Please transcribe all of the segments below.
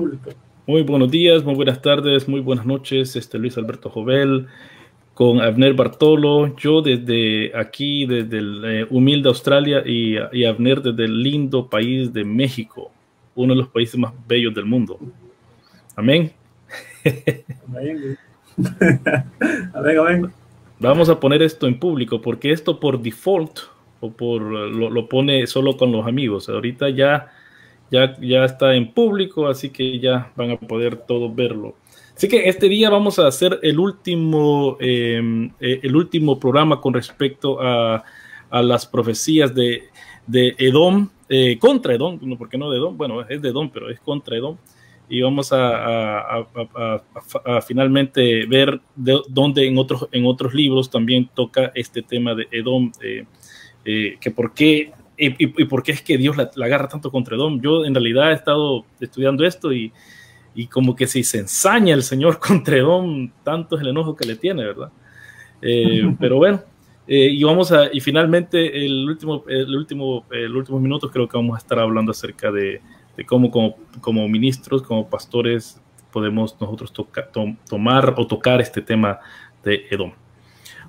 público. Muy buenos días, muy buenas tardes, muy buenas noches. Luis Alberto Jovel con Abner Bartolo. Yo desde aquí, desde el humilde Australia, y Abner desde el lindo país de México, uno de los países más bellos del mundo. Amén. Amén. Amén, amén. Vamos a poner esto en público porque esto por default o por lo pone solo con los amigos. Ahorita ya está en público, así que ya van a poder todos verlo. Así que este día vamos a hacer el último programa con respecto a las profecías de Edom, contra Edom, porque no de Edom, bueno, es de Edom, pero es contra Edom. Y vamos a finalmente ver dónde en otros libros también toca este tema de Edom, que por qué y por qué es que Dios la agarra tanto contra Edom. Yo en realidad he estado estudiando esto y como que si se ensaña el Señor contra Edom, tanto es el enojo que le tiene, ¿verdad? Pero bueno, y finalmente los últimos minutos creo que vamos a estar hablando acerca de cómo como ministros, como pastores, podemos nosotros tocar este tema de Edom.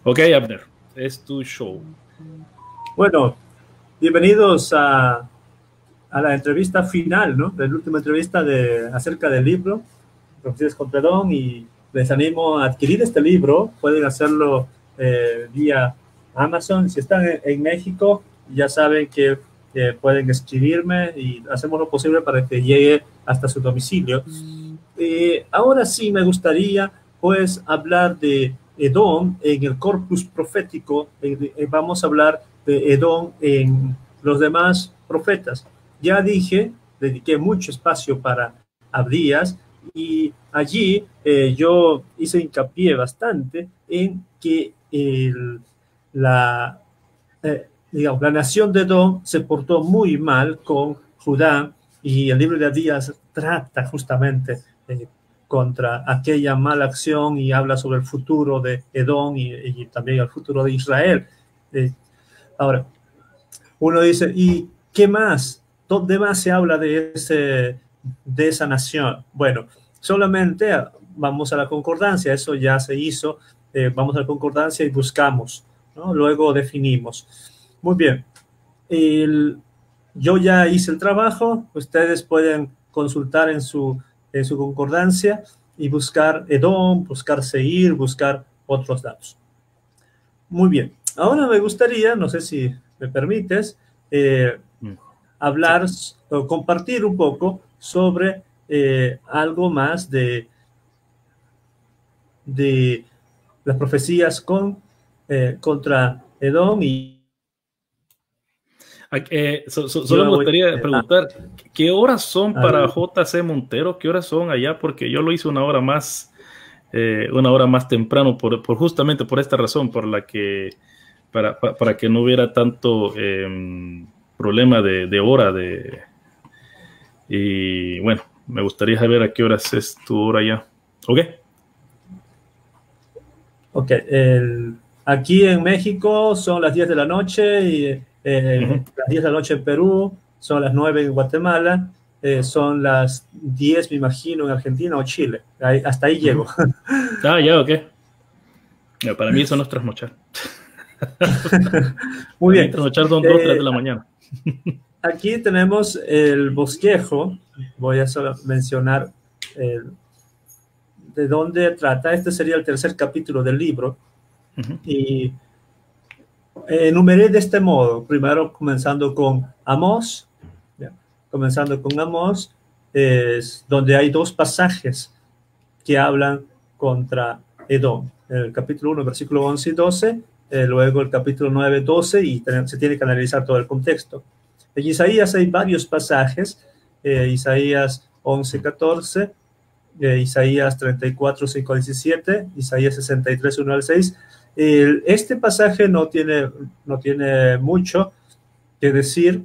Ok, Abner, es tu show. Bueno, bienvenidos a la entrevista final, ¿no? La última entrevista acerca del libro, Profecías contra Edom, y les animo a adquirir este libro. Pueden hacerlo vía Amazon. Si están en México, ya saben que pueden escribirme y hacemos lo posible para que llegue hasta su domicilio. Ahora sí me gustaría pues hablar de Edom en el corpus profético. Vamos a hablar de Edom en los demás profetas. Ya dije, dediqué mucho espacio para Abdías y allí yo hice hincapié bastante en que la nación de Edom se portó muy mal con Judá, y el libro de Abdías trata justamente contra aquella mala acción y habla sobre el futuro de Edom y también el futuro de Israel. Ahora, uno dice, ¿y qué más? ¿Dónde más se habla de esa nación? Bueno, solamente vamos a la concordancia, eso ya se hizo, vamos a la concordancia y buscamos, ¿no? Luego definimos. Muy bien, yo ya hice el trabajo, ustedes pueden consultar en su concordancia y buscar Edom, buscar Seir, buscar otros datos. Muy bien, ahora me gustaría, no sé si me permites, hablar o compartir un poco sobre algo más de las profecías contra Edom y solo me gustaría preguntar, ¿qué horas son para JC Montero? ¿Qué horas son allá? Porque yo lo hice una hora más temprano por justamente por esta razón, por la que para que no hubiera tanto problema de hora y bueno, me gustaría saber a qué horas es tu hora allá. Ok, aquí en México son las 10 de la noche y las 10 de la noche en Perú, son las 9 en Guatemala, son las 10, me imagino, en Argentina o Chile. Hasta ahí llego. Ah, ya, ok. No, para mí son los trasnochar. Muy bien. Trasnochar son 2 o 3 de la mañana. Aquí tenemos el bosquejo. Voy a solo mencionar de dónde trata. Este sería el tercer capítulo del libro. Y enumeré de este modo, primero comenzando con Amós, es donde hay dos pasajes que hablan contra Edom, el capítulo 1, versículo 11 y 12, luego el capítulo 9, 12, y se tiene que analizar todo el contexto. En Isaías hay varios pasajes, Isaías 11, 14, Isaías 34, 5 al 17, Isaías 63, 1 al 6, Este pasaje no tiene mucho que decir,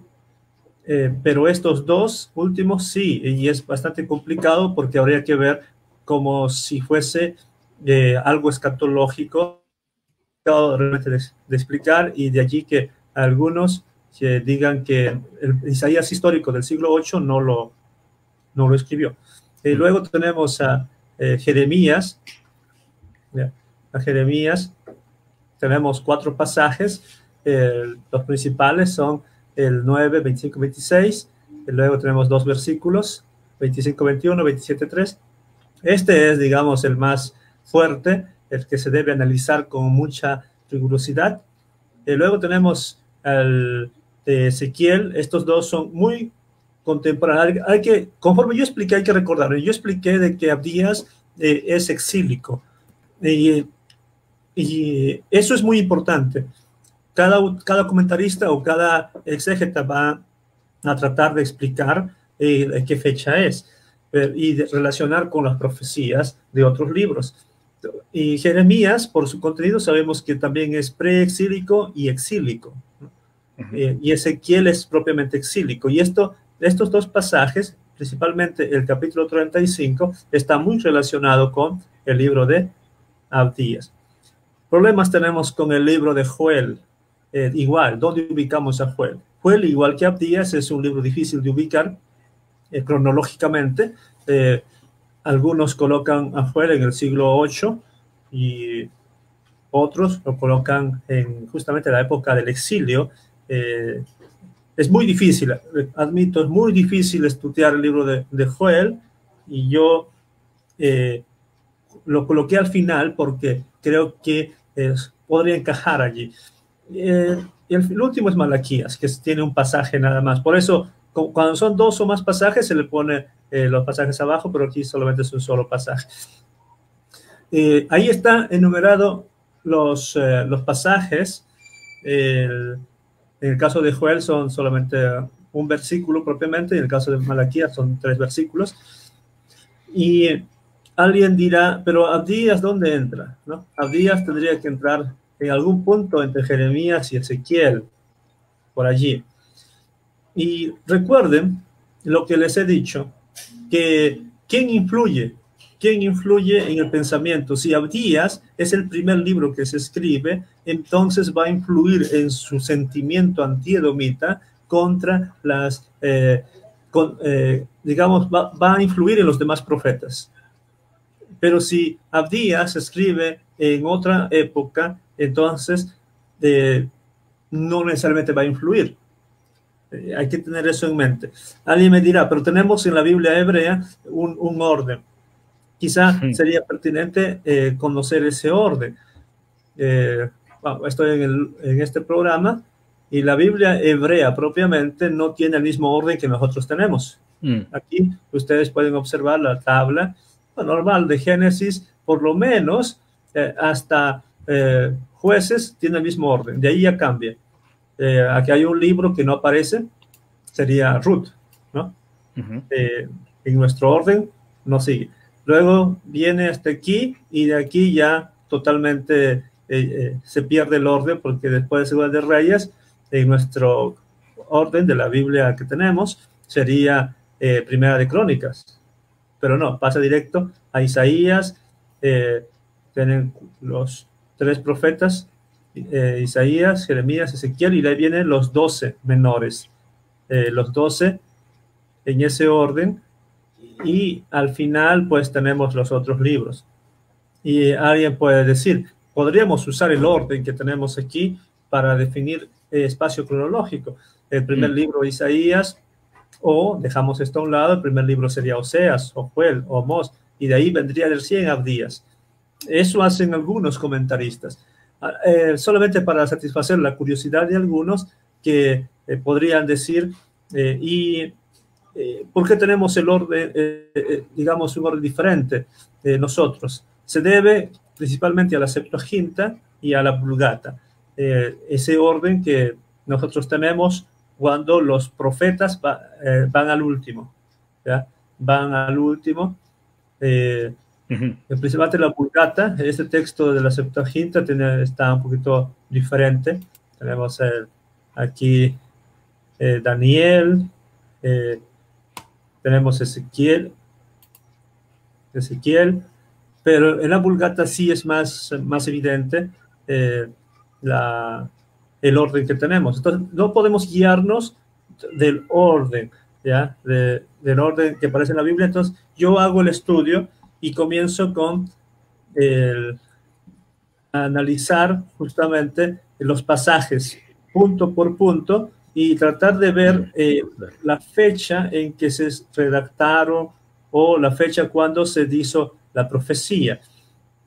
pero estos dos últimos sí, y es bastante complicado porque habría que ver como si fuese algo escatológico de explicar, y de allí que algunos que digan que el Isaías histórico del siglo 8 no lo escribió. Luego tenemos a Jeremías. A Jeremías tenemos 4 pasajes. Los principales son el 9, 25, 26. Luego tenemos 2 versículos, 25, 21, 27, 3. Este es, digamos, el más fuerte, el que se debe analizar con mucha rigurosidad. Luego tenemos el de Ezequiel. Estos dos son muy contemporáneos. Hay que, conforme yo expliqué, hay que recordar. Yo expliqué de que Abdías es exílico. Y eso es muy importante. Cada comentarista o cada exégeta va a tratar de explicar de qué fecha es y de relacionar con las profecías de otros libros. Y Jeremías, por su contenido, sabemos que también es preexílico y exílico. Uh-huh. Y Ezequiel es propiamente exílico. Y estos dos pasajes, principalmente el capítulo 35, está muy relacionado con el libro de Abdías. Problemas tenemos con el libro de Joel. Igual, ¿dónde ubicamos a Joel? Joel, igual que Abdías, es un libro difícil de ubicar cronológicamente. Algunos colocan a Joel en el siglo 8 y otros lo colocan en justamente la época del exilio. Es muy difícil, admito, es muy difícil estudiar el libro de Joel, y yo lo coloqué al final porque creo que podría encajar allí. El último es Malaquías, que tiene un pasaje nada más. Por eso, cuando son 2 o más pasajes, se le pone los pasajes abajo, pero aquí solamente es un solo pasaje. Ahí está enumerado los pasajes. En el caso de Joel son solamente un versículo propiamente, y en el caso de Malaquías son 3 versículos. Y alguien dirá, pero Abdías, ¿dónde entra? ¿No? Abdías tendría que entrar en algún punto entre Jeremías y Ezequiel, por allí. Y recuerden lo que les he dicho, que ¿quién influye en el pensamiento? Si Abdías es el primer libro que se escribe, entonces va a influir en su sentimiento antiedomita contra las, digamos, va a influir en los demás profetas. Pero si Abdías escribe en otra época, entonces no necesariamente va a influir. Hay que tener eso en mente. Alguien me dirá, pero tenemos en la Biblia hebrea un orden. Quizá sí sería pertinente conocer ese orden. Bueno, estoy en este programa, y la Biblia hebrea propiamente no tiene el mismo orden que nosotros tenemos. Mm. Aquí ustedes pueden observar la tabla normal de Génesis, por lo menos hasta Jueces tiene el mismo orden. De ahí ya cambia. Aquí hay un libro que no aparece, sería Ruth, ¿no? Uh-huh. En nuestro orden no sigue. Luego viene hasta aquí, y de aquí ya totalmente se pierde el orden, porque después de Segunda de Reyes, en nuestro orden de la Biblia que tenemos, sería Primera de Crónicas. Pero no, pasa directo a Isaías. Tienen los 3 profetas, Isaías, Jeremías, Ezequiel, y ahí vienen los 12 menores, los 12 en ese orden, y al final pues tenemos los otros libros. Y alguien puede decir, podríamos usar el orden que tenemos aquí para definir espacio cronológico, el primer libro Isaías, o dejamos esto a un lado, el primer libro sería Oseas, o Joel, o Amós, y de ahí vendría del 100 Abdías. Eso hacen algunos comentaristas. Solamente para satisfacer la curiosidad de algunos que podrían decir ¿por qué tenemos el orden, digamos, un orden diferente de nosotros? Se debe principalmente a la Septuaginta y a la Vulgata, ese orden que nosotros tenemos cuando los profetas van al último, ¿ya? Van al último. El principalmente la Vulgata, este texto de la Septuaginta está un poquito diferente. Tenemos aquí Daniel, tenemos Ezequiel, pero en la Vulgata sí es más evidente el orden que tenemos. Entonces, no podemos guiarnos del orden. ¿ya? Del orden que aparece en la Biblia. Entonces yo hago el estudio y comienzo con el analizar justamente los pasajes punto por punto y tratar de ver la fecha en que se redactaron o la fecha cuando se hizo la profecía.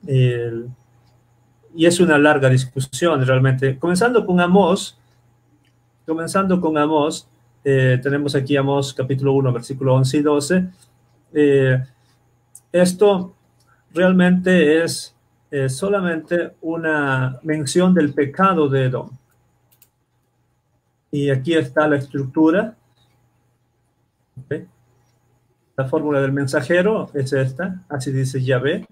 Y es una larga discusión realmente. Comenzando con Amós, tenemos aquí Amós capítulo 1, versículo 11 y 12. Esto realmente es solamente una mención del pecado de Edom. Y aquí está la estructura. ¿Okay? La fórmula del mensajero es esta, así dice Yahvé.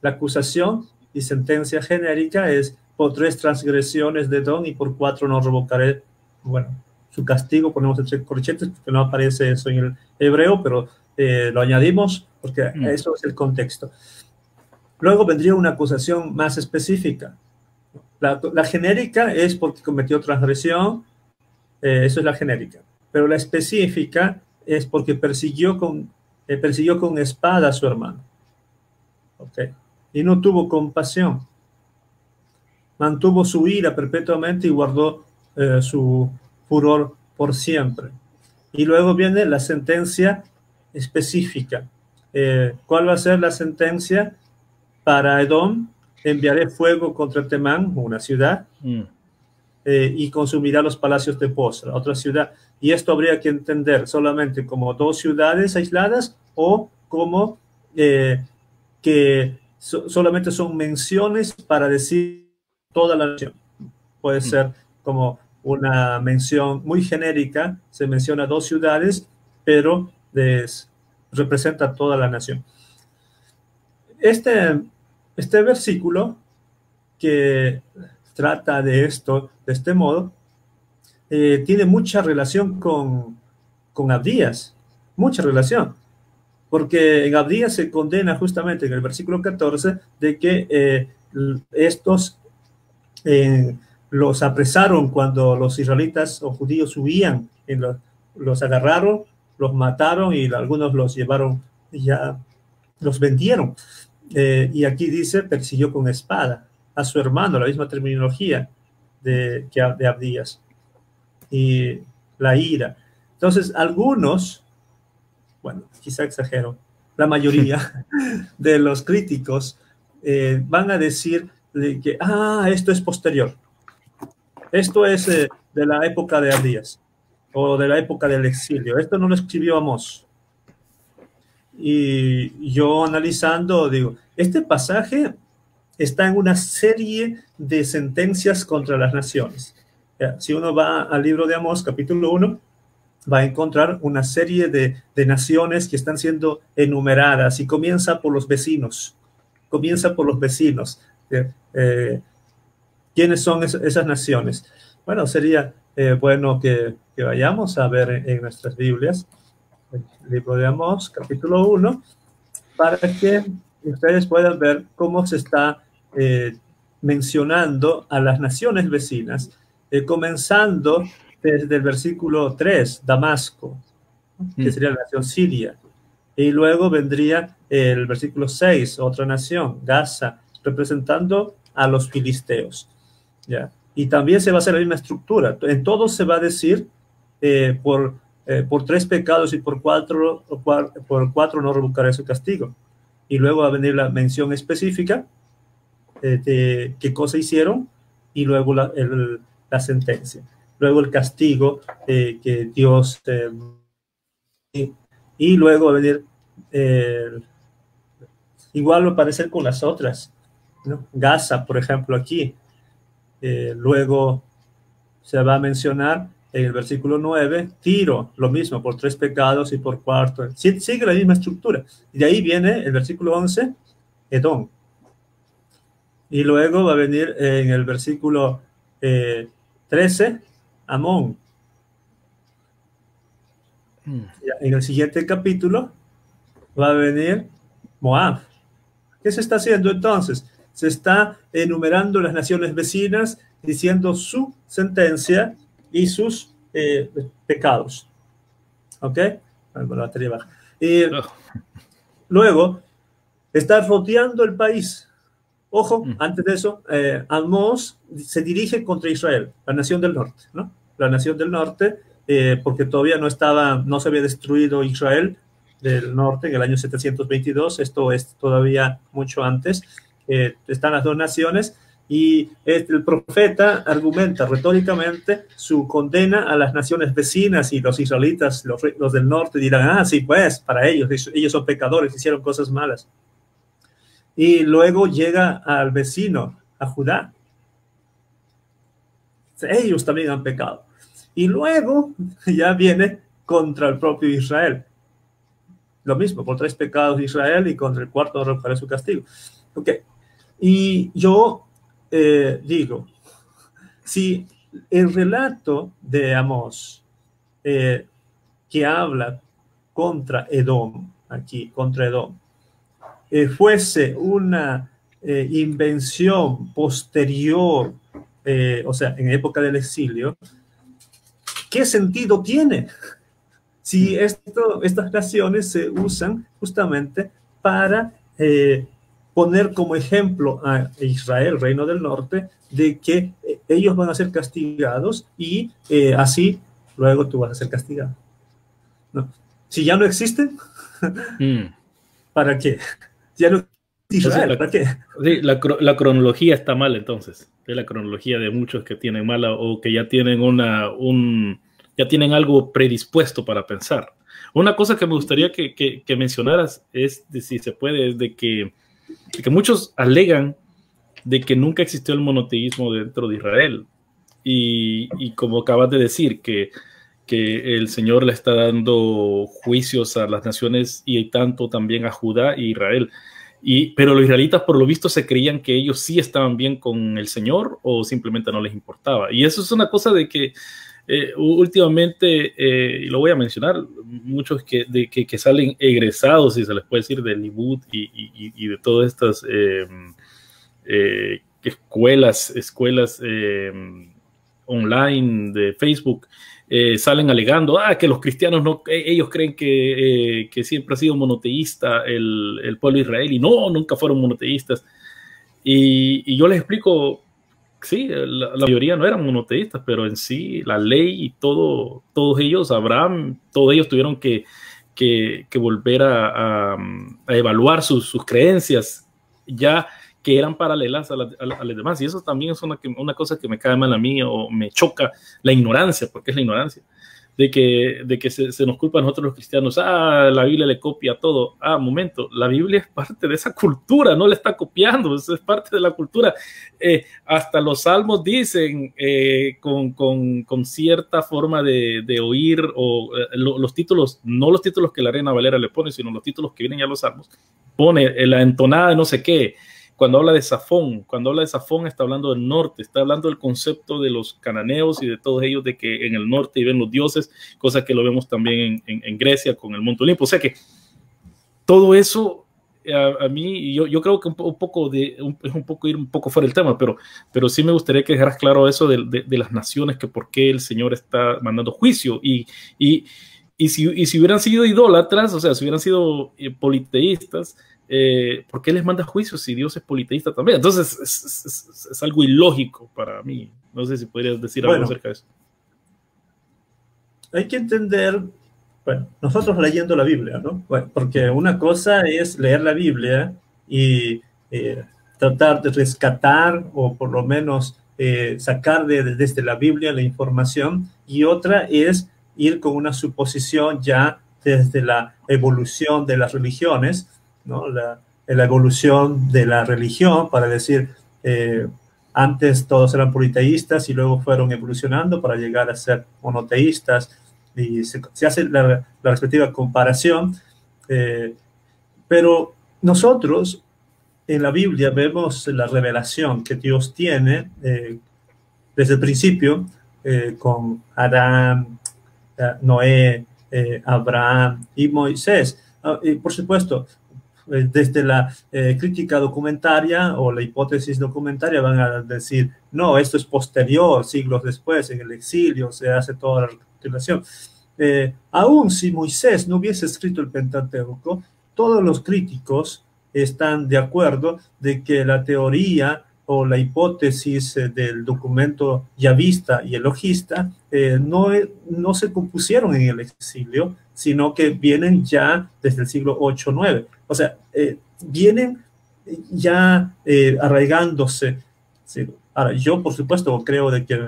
La acusación y sentencia genérica es: por 3 transgresiones de Edom y por 4 no revocaré, bueno, su castigo. Ponemos entre corchetes porque no aparece eso en el hebreo, pero lo añadimos porque eso es el contexto. Luego vendría una acusación más específica. La genérica es porque cometió transgresión, eso es la genérica. Pero la específica es porque persiguió con espada a su hermano. ¿Okay? Y no tuvo compasión. Mantuvo su ira perpetuamente y guardó su furor por siempre. Y luego viene la sentencia específica. ¿Cuál va a ser la sentencia para Edom? Enviaré fuego contra Temán, una ciudad, y consumirá los palacios de Posra, otra ciudad. Y esto habría que entender solamente como 2 ciudades aisladas o como que solamente son menciones para decir toda la nación. Puede ser como una mención muy genérica, se menciona 2 ciudades, pero representa toda la nación. Este versículo que trata de esto, de este modo, tiene mucha relación con Abdías, mucha relación, porque en Abdías se condena justamente en el versículo 14 de que estos los apresaron cuando los israelitas o judíos huían, los agarraron, los mataron y algunos los llevaron, ya los vendieron. Y aquí dice, persiguió con espada a su hermano, la misma terminología de Abdías, y la ira. Entonces, algunos, bueno, quizá exagero, la mayoría de los críticos van a decir que, esto es posterior. Esto es de la época de Abdías, o de la época del exilio. Esto no lo escribió Amós. Y yo analizando, digo, este pasaje está en una serie de sentencias contra las naciones. Si uno va al libro de Amós, capítulo 1, va a encontrar una serie de naciones que están siendo enumeradas y comienza por los vecinos. ¿Quiénes son esas naciones? Bueno, sería bueno que vayamos a ver en nuestras Biblias el libro de Amós, capítulo 1, para que ustedes puedan ver cómo se está mencionando a las naciones vecinas, comenzando desde el versículo 3, Damasco, que sería la nación siria, y luego vendría el versículo 6, otra nación, Gaza, representando a los filisteos. ¿Ya? Y también se va a hacer la misma estructura, en todo se va a decir por 3 pecados y por 4 no revocaré su castigo. Y luego va a venir la mención específica de qué cosa hicieron y luego la sentencia. Luego el castigo que Dios... y luego va a venir... igual va a parecer con las otras, ¿no? Gaza, por ejemplo, aquí. Luego se va a mencionar... En el versículo 9, Tiro, lo mismo, por 3 pecados y por 4. Sigue la misma estructura. Y de ahí viene el versículo 11, Edom. Y luego va a venir en el versículo 13, Amón. En el siguiente capítulo va a venir Moab. ¿Qué se está haciendo entonces? Se está enumerando las naciones vecinas, diciendo su sentencia y sus pecados. ¿Ok? Con la batería baja. Y luego, está rodeando el país. Ojo, antes de eso, Amós se dirige contra Israel, la nación del norte, ¿no? La nación del norte, porque todavía no se había destruido Israel del norte en el año 722, esto es todavía mucho antes. Están las dos naciones y el profeta argumenta retóricamente su condena a las naciones vecinas, y los israelitas, los del norte dirán, ah, sí, pues, para ellos son pecadores, hicieron cosas malas. Y luego llega al vecino, a Judá. Ellos también han pecado. Y luego ya viene contra el propio Israel. Lo mismo, por 3 pecados de Israel, y contra el cuarto arrojaré su castigo. Ok. Y yo digo, si el relato de Amós, que habla contra Edom, aquí, contra Edom, fuese una invención posterior, o sea, en época del exilio, ¿qué sentido tiene? Si estas naciones se usan justamente para poner como ejemplo a Israel, reino del norte, de que ellos van a ser castigados y así luego tú vas a ser castigado. No. Si ya no existen, ¿para qué? Ya no, Israel, ¿para qué? Sí, la cronología está mal, entonces. Es la cronología de muchos que tienen mala, o que ya tienen ya tienen algo predispuesto para pensar. Una cosa que me gustaría que mencionaras es, si se puede, es de que muchos alegan de que nunca existió el monoteísmo dentro de Israel. Y como acabas de decir, que el Señor le está dando juicios a las naciones y tanto también a Judá e Israel. Pero los israelitas, por lo visto, se creían que ellos sí estaban bien con el Señor, o simplemente no les importaba. Y eso es una cosa de que últimamente, y lo voy a mencionar, muchos que salen egresados, si se les puede decir, del Nibud y de todas estas escuelas online de Facebook, salen alegando que los cristianos no, ellos creen que siempre ha sido monoteísta el pueblo israelí, no, nunca fueron monoteístas, y yo les explico, sí, la mayoría no eran monoteístas, pero en sí la ley y todos ellos, Abraham, todos ellos tuvieron que volver a evaluar sus creencias, ya que eran paralelas a las demás. Y eso también es una cosa que me cae mal a mí, o me choca, la ignorancia, porque es la ignorancia, de que se nos culpa a nosotros los cristianos, la Biblia le copia todo. Momento, la Biblia es parte de esa cultura, no la está copiando, es parte de la cultura. Hasta los salmos dicen, con cierta forma de oír, o los títulos, no los títulos que la Reina Valera le pone, sino los títulos que vienen ya los salmos, pone la entonada de no sé qué. Cuando habla de Safón, está hablando del norte, está hablando del concepto de los cananeos y de todos ellos, de que en el norte viven los dioses, cosa que lo vemos también en Grecia con el Monte Olimpo. O sea que todo eso, a mí, yo creo que ir un poco fuera del tema, pero sí me gustaría que dejaras claro eso de las naciones, que por qué el Señor está mandando juicio. Y si hubieran sido idólatras, o sea, si hubieran sido politeístas, ¿por qué les manda juicios si Dios es politeísta también? Entonces es algo ilógico para mí. No sé si podrías decir algo acerca de eso. Hay que entender, nosotros leyendo la Biblia, ¿no? Porque una cosa es leer la Biblia y tratar de rescatar, o por lo menos sacar desde la Biblia la información, y otra es ir con una suposición ya desde la evolución de las religiones, ¿no? La evolución de la religión, para decir, antes todos eran politeístas y luego fueron evolucionando para llegar a ser monoteístas, y se hace la respectiva comparación, pero nosotros en la Biblia vemos la revelación que Dios tiene desde el principio, con Adán, Noé, Abraham y Moisés, y por supuesto desde la crítica documentaria o la hipótesis documentaria van a decir, no, esto es posterior, siglos después, en el exilio se hace toda la recopilación. Aún si Moisés no hubiese escrito el Pentateuco, todos los críticos están de acuerdo de que la teoría o la hipótesis del documento yavista y elogista no se compusieron en el exilio, sino que vienen ya desde el siglo 8-9. O sea, vienen ya arraigándose. ¿Sí? Ahora, yo por supuesto creo de que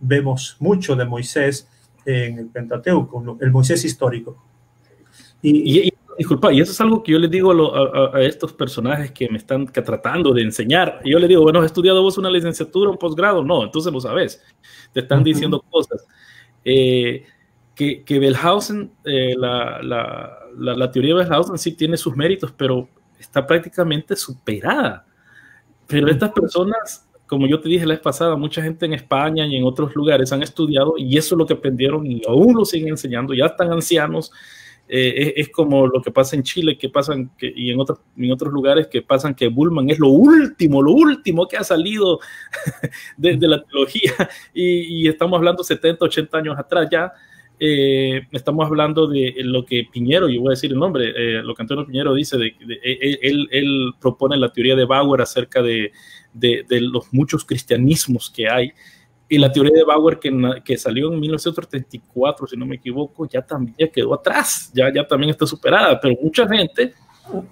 vemos mucho de Moisés en el Pentateuco, el Moisés histórico. Disculpa, y eso es algo que yo les digo a estos personajes que me están tratando de enseñar. Yo les digo, bueno, ¿has estudiado vos una licenciatura, un posgrado? No, entonces lo sabes. Te están diciendo cosas. Que Wellhausen, la teoría de Wellhausen sí tiene sus méritos, pero está prácticamente superada. Pero estas personas, como yo te dije la vez pasada, mucha gente en España y en otros lugares han estudiado y eso es lo que aprendieron y aún lo siguen enseñando, ya están ancianos. Es como lo que pasa en Chile, que pasan y en otros lugares que pasan que Bullman es lo último que ha salido de la teología y estamos hablando 70, 80 años atrás ya. Estamos hablando de lo que Piñero, yo voy a decir el nombre, lo que Antonio Piñero dice, él propone la teoría de Bauer acerca de los muchos cristianismos que hay. Y la teoría de Bauer que salió en 1934, si no me equivoco, ya también ya quedó atrás, ya también está superada, pero mucha gente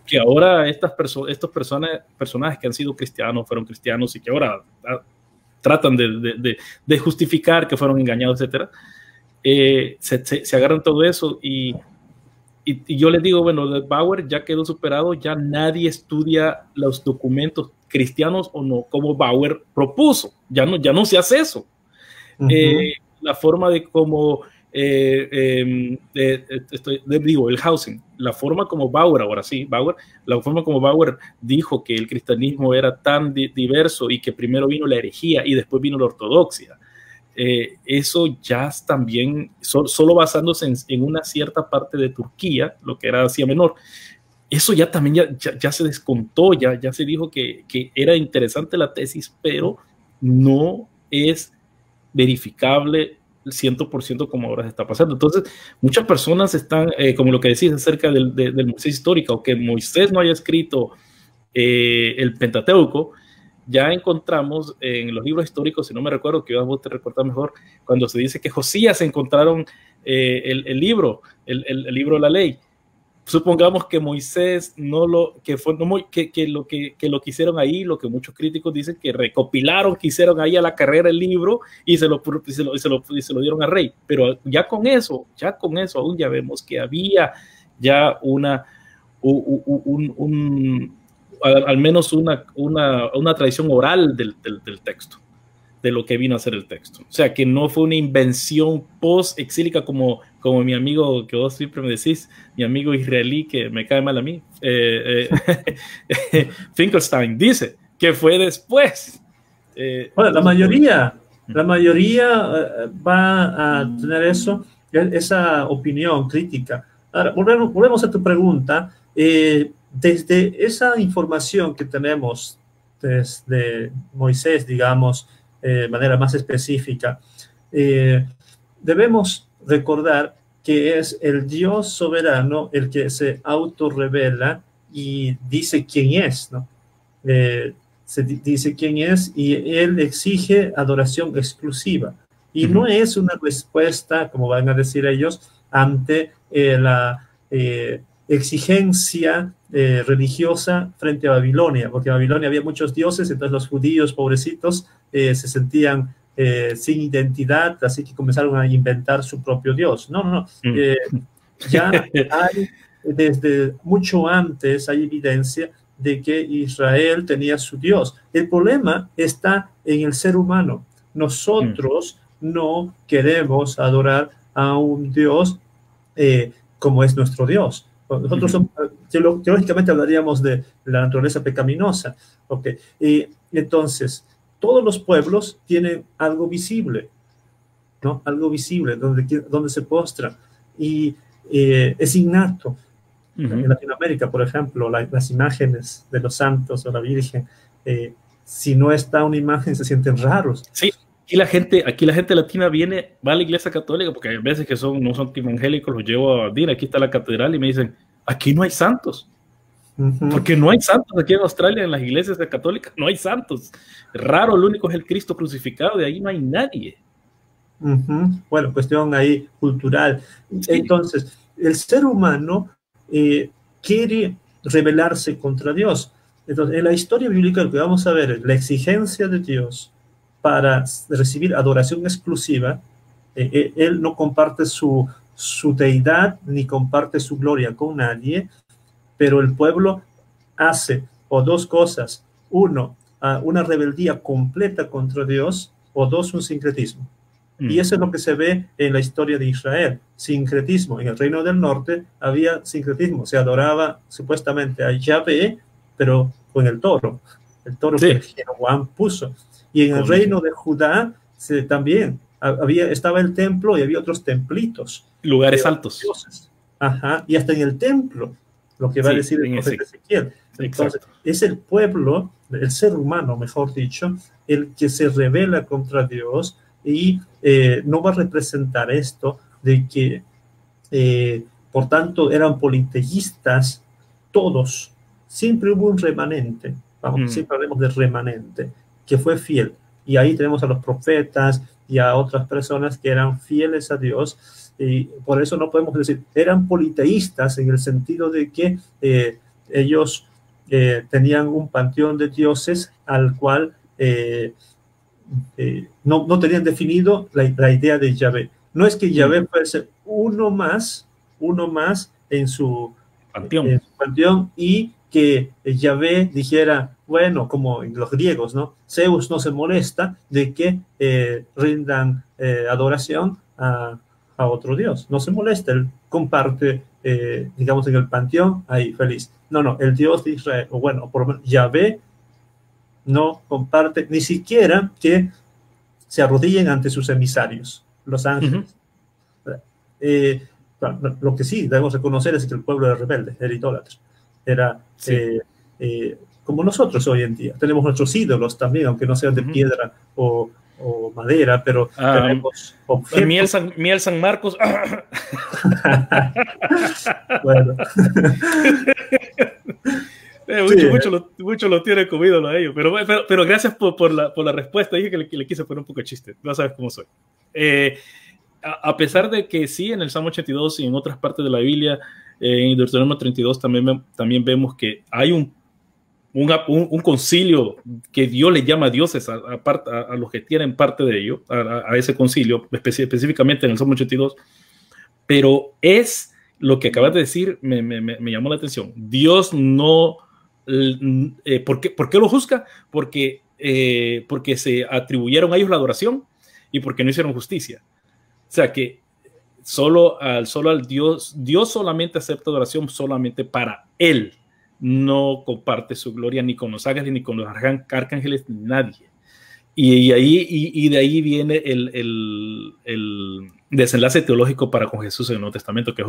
que ahora estos personajes que han sido cristianos, fueron cristianos y que ahora tratan de justificar que fueron engañados, etcétera, se agarran todo eso y yo les digo, bueno, de Bauer ya quedó superado, ya nadie estudia los documentos cristianos o no, como Bauer propuso, ya no se hace eso. La forma de cómo digo, Wellhausen, la forma como Bauer, ahora sí, Bauer, la forma como Bauer dijo que el cristianismo era tan diverso y que primero vino la herejía y después vino la ortodoxia, eso ya también, solo basándose en una cierta parte de Turquía, lo que era Asia Menor, eso ya también ya se descontó, ya se dijo que era interesante la tesis, pero no es verificable 100% como ahora se está pasando. Entonces, muchas personas están, como lo que decís acerca del Moisés histórico, o que Moisés no haya escrito el Pentateuco, ya encontramos en los libros históricos, si no me recuerdo, que vos te recordás mejor, cuando se dice que Josías encontraron el libro de la ley. Supongamos que Moisés lo que hicieron ahí, lo que muchos críticos dicen que recopilaron, que hicieron ahí a la carrera el libro y se lo dieron al rey, pero ya con eso aún ya vemos que había ya al menos una tradición oral del texto, de lo que vino a ser el texto. O sea, que no fue una invención post-exílica como mi amigo, que vos siempre me decís, mi amigo israelí que me cae mal a mí, Finkelstein, dice que fue después. Bueno, la mayoría va a tener esa opinión crítica. Ahora, volvemos a tu pregunta. Desde esa información que tenemos desde Moisés, digamos, de manera más específica, debemos recordar que es el Dios soberano el que se autorrevela y dice quién es, ¿no? Se dice quién es y él exige adoración exclusiva. Y no es una respuesta, como van a decir ellos, ante la exigencia religiosa frente a Babilonia, porque en Babilonia había muchos dioses, entonces los judíos pobrecitos se sentían sin identidad, así que comenzaron a inventar su propio Dios. No. Ya hay, desde mucho antes, hay evidencia de que Israel tenía su Dios. El problema está en el ser humano. Nosotros no queremos adorar a un Dios como es nuestro Dios. Nosotros somos, teológicamente hablaríamos de la naturaleza pecaminosa. Okay. Y entonces, todos los pueblos tienen algo visible, ¿no? Algo visible, donde se postra. Y es innato. En Latinoamérica, por ejemplo, las imágenes de los santos o la Virgen, si no está una imagen, se sienten raros. Sí, Aquí la gente latina viene, va a la iglesia católica, porque hay veces que son, no son evangélicos, los llevo a decir, aquí está la catedral, y me dicen, aquí no hay santos. Porque no hay santos aquí en Australia, en las iglesias católicas, no hay santos. Raro, el único es el Cristo crucificado, de ahí no hay nadie. Bueno, cuestión ahí cultural. Sí. Entonces, el ser humano quiere rebelarse contra Dios. Entonces, en la historia bíblica lo que vamos a ver es la exigencia de Dios para recibir adoración exclusiva. Él no comparte su deidad ni comparte su gloria con nadie, pero el pueblo hace dos cosas. Uno, una rebeldía completa contra Dios, o dos, un sincretismo. Y eso es lo que se ve en la historia de Israel, sincretismo. En el Reino del Norte había sincretismo, se adoraba supuestamente a Yahvé, pero con el toro sí, que Jeroboam puso. Y en el Reino de Judá también estaba el templo y había otros templitos. Lugares altos. Dioses. Ajá, y hasta en el templo, lo que va a decir el profeta Ezequiel. Entonces, es el pueblo, el ser humano, mejor dicho, el que se rebela contra Dios. Y no va a representar esto de que, por tanto, eran politeístas todos. Siempre hubo un remanente, siempre hablemos de remanente, que fue fiel. Y ahí tenemos a los profetas y a otras personas que eran fieles a Dios. Y por eso no podemos decir, eran politeístas en el sentido de que ellos tenían un panteón de dioses al cual... no tenían definido la idea de Yahvé. No es que Yahvé puede ser uno más en su panteón, y que Yahvé dijera, bueno, como los griegos, ¿no? Zeus no se molesta de que rindan adoración a otro dios, no se molesta, él comparte, digamos, en el panteón, ahí, feliz. No, el dios de Israel, o bueno, por lo menos Yahvé, no comparte, ni siquiera que se arrodillen ante sus emisarios, los ángeles. Bueno, lo que sí debemos reconocer es que el pueblo era rebelde, era idólatra. Era como nosotros hoy en día. Tenemos nuestros ídolos también, aunque no sean de piedra o madera, pero tenemos objetos. Miel San Marcos. Bueno. Mucho lo tiene comido lo de ellos, pero gracias por la respuesta. Dije que le quise poner un poco de chiste, no sabes cómo soy. A pesar de que sí, en el Salmo 82 y en otras partes de la Biblia, en Deuteronomio 32 también vemos que hay un concilio que Dios le llama dioses a los que tienen parte de ello, a ese concilio, específicamente en el Salmo 82, pero es lo que acabas de decir, me llamó la atención. Dios no... ¿Por qué lo juzga? Porque se atribuyeron a ellos la adoración y porque no hicieron justicia. O sea que solo al Dios solamente acepta adoración solamente para él. No comparte su gloria ni con los ángeles, ni con los arcángeles, ni nadie. Y de ahí viene el desenlace teológico para con Jesús en el Nuevo Testamento, que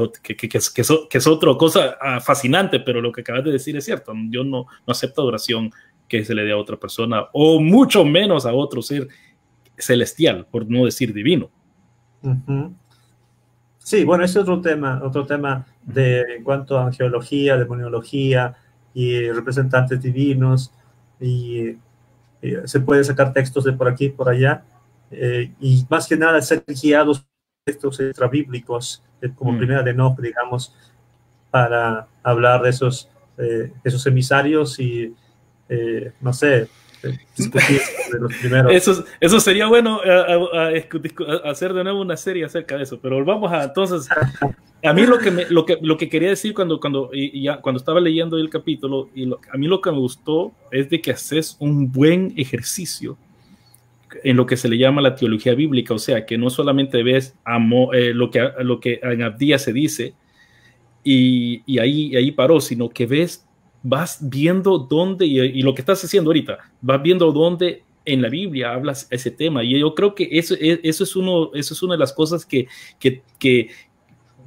es otra cosa fascinante, pero lo que acabas de decir es cierto. Dios no acepta adoración que se le dé a otra persona, o mucho menos a otro ser celestial, por no decir divino. Sí, bueno, es otro tema en cuanto a angiología, demoniología y representantes divinos, y se puede sacar textos de por aquí, por allá, y más que nada ser guiados textos extrabíblicos, como Primera de Enoch, digamos, para hablar de esos emisarios y, no sé, discutir sobre los primeros. Eso sería bueno, a hacer de nuevo una serie acerca de eso, pero volvamos entonces... A mí lo que quería decir cuando estaba leyendo el capítulo, a mí lo que me gustó es de que haces un buen ejercicio en lo que se le llama la teología bíblica, o sea, que no solamente ves lo que en Abdías se dice y ahí paró, sino que vas viendo dónde, y lo que estás haciendo ahorita, vas viendo dónde en la Biblia hablas ese tema, y yo creo que eso es una de las cosas que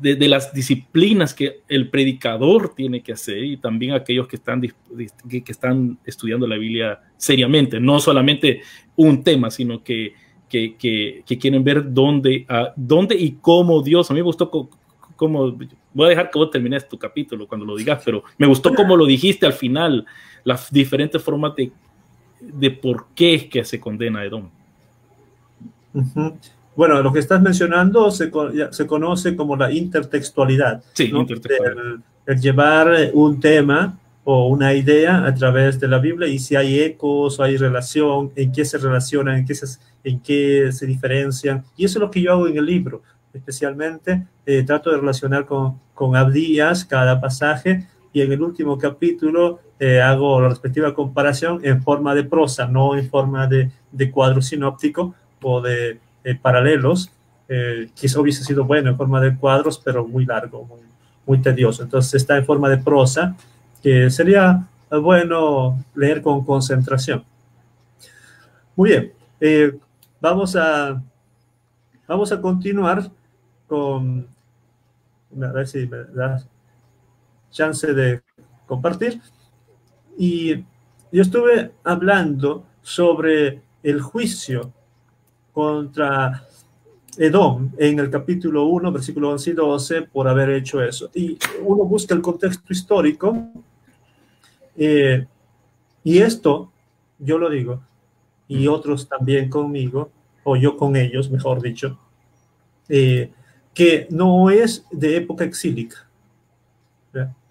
de las disciplinas que el predicador tiene que hacer, y también aquellos que están estudiando la Biblia seriamente, no solamente un tema, sino que que quieren ver dónde, dónde y cómo Dios, a mí me gustó cómo, voy a dejar que vos termines tu capítulo cuando lo digas, pero me gustó cómo lo dijiste al final, las diferentes formas de por qué es que se condena a Edom. Uh-huh. Bueno, lo que estás mencionando se conoce como la intertextualidad. Sí, ¿no? Intertextualidad. El llevar un tema o una idea a través de la Biblia y si hay ecos, hay relación, en qué se relacionan, en qué se diferencian. Y eso es lo que yo hago en el libro. Especialmente trato de relacionar con Abdías cada pasaje y en el último capítulo hago la respectiva comparación en forma de prosa, no en forma de cuadro sinóptico o de paralelos, que eso hubiese sido bueno en forma de cuadros, pero muy largo, muy tedioso. Entonces está en forma de prosa, que sería bueno leer con concentración. Muy bien, vamos a continuar con, a ver si me das chance de compartir. Y yo estuve hablando sobre el juicio contra Edom en el capítulo 1, versículo 11 y 12, por haber hecho eso. Y uno busca el contexto histórico, y esto yo lo digo, y otros también conmigo, o yo con ellos, mejor dicho, que no es de época exílica.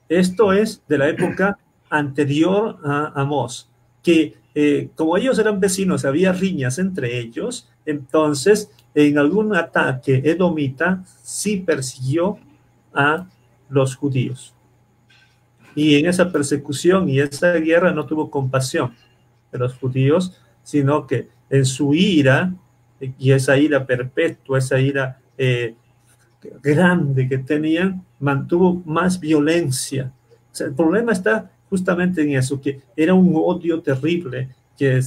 Esto es de la época anterior a Amós, que como ellos eran vecinos, había riñas entre ellos, entonces en algún ataque edomita sí persiguió a los judíos. Y en esa persecución y esa guerra no tuvo compasión de los judíos, sino que en su ira, y esa ira perpetua, esa ira grande que tenían, mantuvo más violencia. O sea, el problema está justamente en eso, que era un odio terrible que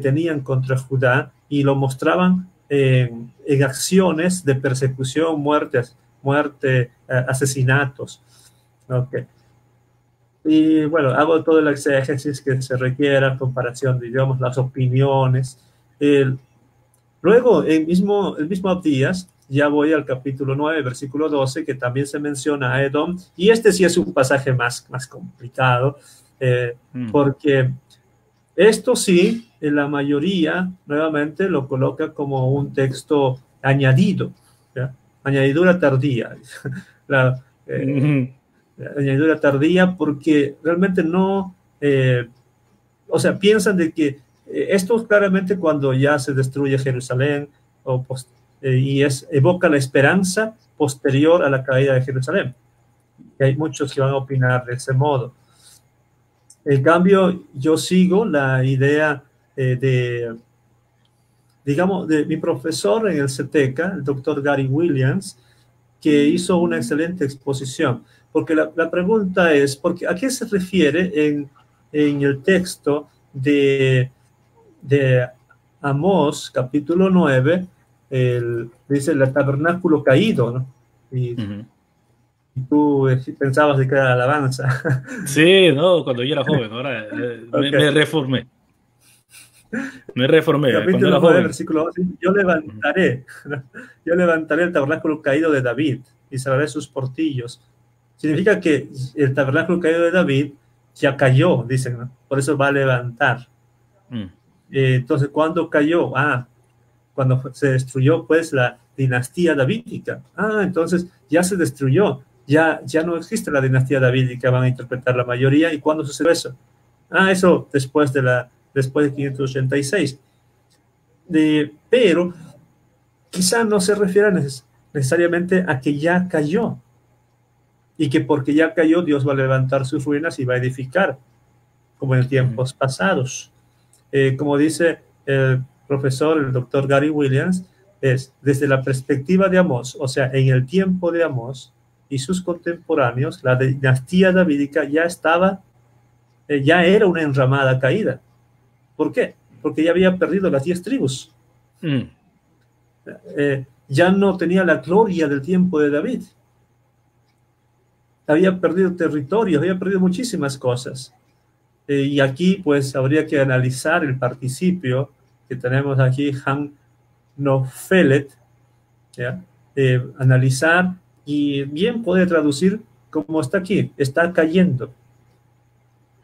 tenían contra Judá y lo mostraban en acciones de persecución, muerte, asesinatos. Okay. Y bueno, hago todo el exégesis que se requiera, comparación, digamos, las opiniones. Luego, el mismo Abdías, ya voy al capítulo 9, versículo 12, que también se menciona a Edom, y este sí es un pasaje más complicado, porque esto sí, en la mayoría, nuevamente, lo coloca como un texto añadido, ¿ya? Añadidura tardía. Añadidura tardía porque realmente no, o sea, piensan de que esto claramente cuando ya se destruye Jerusalén, y evoca la esperanza posterior a la caída de Jerusalén. Y hay muchos que van a opinar de ese modo. En cambio, yo sigo la idea de mi profesor en el CETECA, el doctor Gary Williams, que hizo una excelente exposición. Porque la pregunta es, ¿a qué se refiere en el texto de Amós, capítulo 9, dice el tabernáculo caído, ¿no? Y, y tú pensabas de que era alabanza. Sí, no, cuando yo era joven, ahora okay. me reformé. Me reformé. Capítulo 9, joven. Versículo 11, yo levantaré el tabernáculo caído de David y cerraré sus portillos. Significa que el tabernáculo caído de David ya cayó, dicen, ¿no? Por eso va a levantar. Entonces, ¿cuándo cayó? Cuando se destruyó, pues, la dinastía davídica. Entonces ya se destruyó, ya no existe la dinastía davídica, van a interpretar la mayoría. ¿Y cuándo sucedió eso? Eso después de 586. Pero quizá no se refiera necesariamente a que ya cayó, y que porque ya cayó Dios va a levantar sus ruinas y va a edificar, como en tiempos pasados. Como dice profesor, el doctor Gary Williams, es desde la perspectiva de Amós, o sea, en el tiempo de Amós y sus contemporáneos, la dinastía davídica ya era una enramada caída. ¿Por qué? Porque ya había perdido las 10 tribus. Ya no tenía la gloria del tiempo de David. Había perdido territorio, había perdido muchísimas cosas. Y aquí, pues, habría que analizar el participio que tenemos aquí, Han no felet, analizar, y bien puede traducir como está aquí, está cayendo,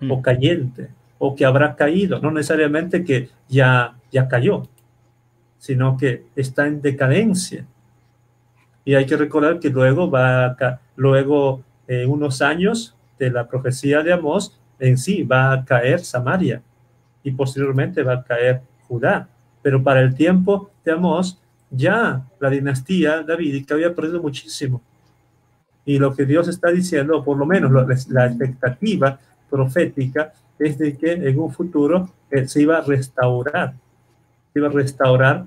o cayente, o que habrá caído, no necesariamente que ya cayó, sino que está en decadencia. Y hay que recordar que luego unos años de la profecía de Amós, en sí va a caer Samaria y posteriormente va a caer Judá. Pero para el tiempo de Amós, ya la dinastía davídica había perdido muchísimo. Y lo que Dios está diciendo, por lo menos la expectativa profética, es de que en un futuro se iba a restaurar. Se iba a restaurar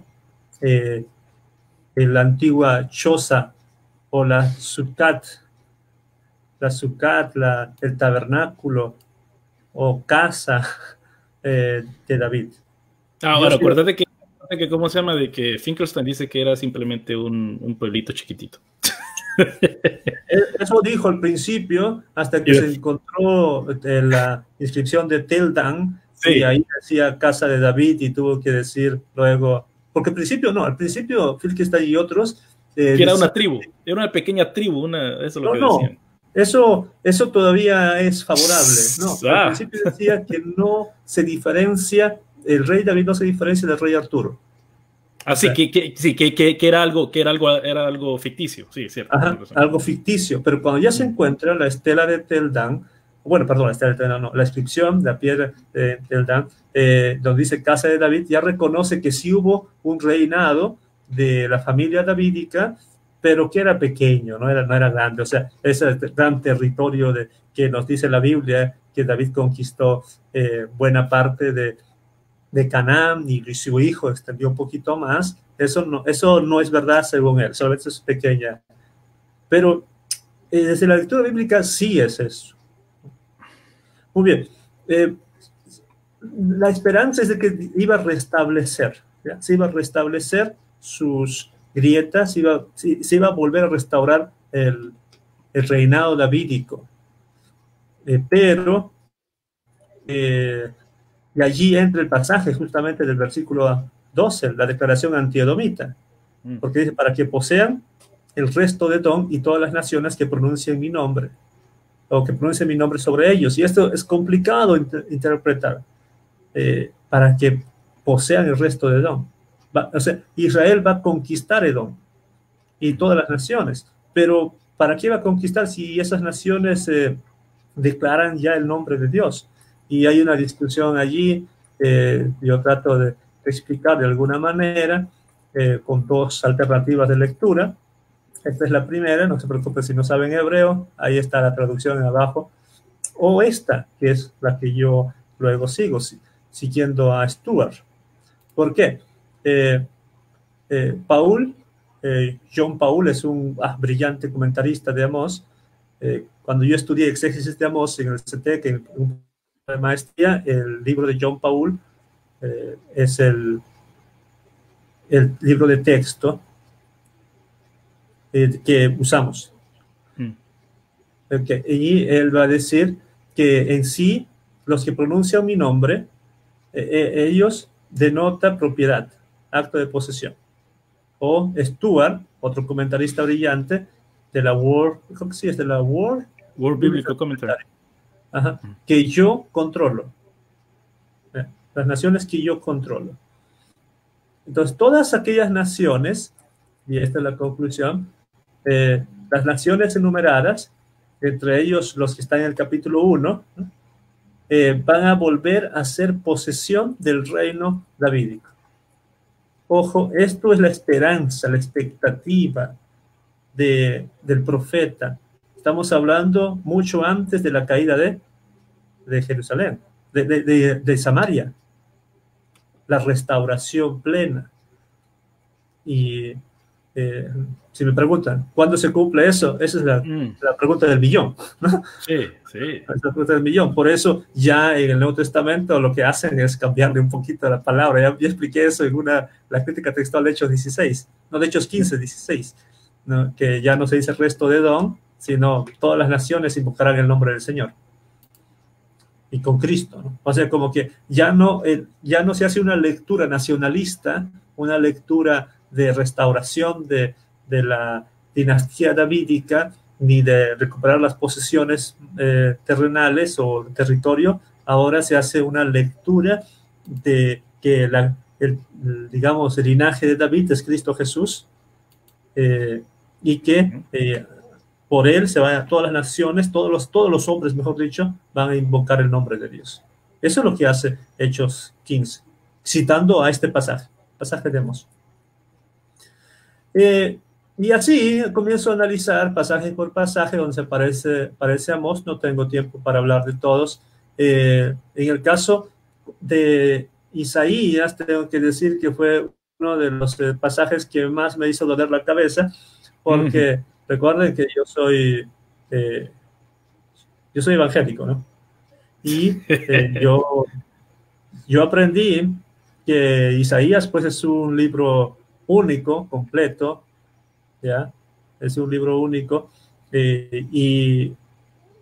la antigua choza o la sucat, el tabernáculo o casa de David. Ahora, acuérdate que, ¿cómo se llama? De que Finkelstein dice que era simplemente un pueblito chiquitito. Eso dijo al principio, hasta que se encontró la inscripción de Tell Dan, y ahí decía casa de David, y tuvo que decir luego, porque al principio no, al principio Finkelstein y otros... que era una tribu, era una pequeña tribu, eso es lo que decían. Eso todavía es favorable, ¿no? Al principio decía que no se diferencia, el rey David no se diferencia del rey Arturo. Así que era algo ficticio, sí, cierto. Ajá, algo ficticio, pero cuando ya se encuentra la estela de Tell Dan, bueno, perdón, la estela de Tell Dan, no, la inscripción de la piedra de Tell Dan, donde dice casa de David, ya reconoce que sí hubo un reinado de la familia davídica, pero que era pequeño, no era grande, o sea, ese gran territorio que nos dice la Biblia, que David conquistó buena parte de Canaán, y su hijo extendió un poquito más, eso no es verdad según él, solamente es pequeña. Pero desde la lectura bíblica sí es eso. Muy bien, la esperanza es de que iba a restablecer, se iba a restablecer sus grietas, se iba a volver a restaurar el reinado davídico. Y allí entra el pasaje justamente del versículo 12, la declaración antiedomita, porque dice, para que posean el resto de Edom y todas las naciones que pronuncien mi nombre, o que pronuncien mi nombre sobre ellos. Y esto es complicado interpretar, para que posean el resto de Edom. O sea, Israel va a conquistar Edom y todas las naciones, pero ¿para qué va a conquistar si esas naciones declaran ya el nombre de Dios? Y hay una discusión allí, yo trato de explicar de alguna manera, con dos alternativas de lectura. Esta es la primera, no se preocupen si no saben hebreo, ahí está la traducción abajo. O esta, que es la que yo luego sigo, siguiendo a Stuart. ¿Por qué? John Paul es un brillante comentarista de Amós. Cuando yo estudié exégesis de Amós en el CETECA, en un de maestría, el libro de John Paul es el libro de texto que usamos. Y él va a decir que en sí, los que pronuncian mi nombre, ellos denotan propiedad, acto de posesión. O Stuart, otro comentarista brillante, de la World, creo que sí, es de la World Biblical Commentary. Ajá, que yo controlo, las naciones que yo controlo. Entonces, todas aquellas naciones, y esta es la conclusión, las naciones enumeradas, entre ellos los que están en el capítulo 1, van a volver a ser posesión del reino davídico. Ojo, esto es la esperanza, la expectativa del profeta. Estamos hablando mucho antes de la caída de Jerusalén, de Samaria, la restauración plena. Y si me preguntan, ¿cuándo se cumple eso? Esa es la pregunta del millón, ¿no? Sí. La pregunta del millón. Por eso ya en el Nuevo Testamento lo que hacen es cambiarle un poquito la palabra. Ya expliqué eso en la crítica textual de Hechos 16, no, de Hechos 15, 16, ¿no? Que ya no se dice resto de Edom, sino todas las naciones invocarán el nombre del Señor. y con Cristo, ¿no? O sea, como que ya no se hace una lectura nacionalista, una lectura de restauración de la dinastía davídica, ni de recuperar las posesiones terrenales o territorio. Ahora se hace una lectura de que el linaje de David es Cristo Jesús, y que por él se van a todas las naciones, todos los hombres, mejor dicho, van a invocar el nombre de Dios. Eso es lo que hace Hechos 15, citando a este pasaje de Amós. Y así comienzo a analizar pasaje por pasaje donde aparece Amós. No tengo tiempo para hablar de todos. En el caso de Isaías, tengo que decir que fue uno de los pasajes que más me hizo doler la cabeza, porque recuerden que yo soy evangélico, ¿no? Y yo aprendí que Isaías, pues, es un libro único, completo, ¿ya? Es un libro único, y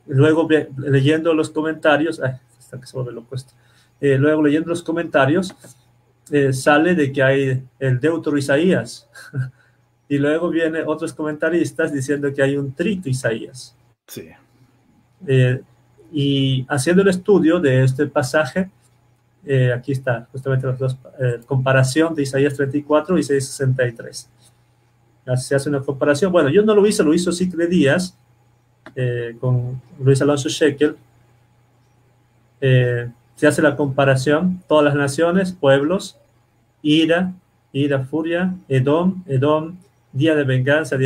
luego leyendo los comentarios, hasta que se vuelve loco esto. Luego leyendo los comentarios, sale de que hay el Deutero Isaías, y luego vienen otros comentaristas diciendo que hay un Trito Isaías. Sí. Y haciendo el estudio de este pasaje, aquí está justamente las dos, comparación de Isaías 34 y 663. Se hace una comparación. Bueno, yo no lo hice, lo hizo Sicle Díaz, con Luis Alonso Shekel. Se hace la comparación, todas las naciones, pueblos, ira, furia, Edom, día de venganza,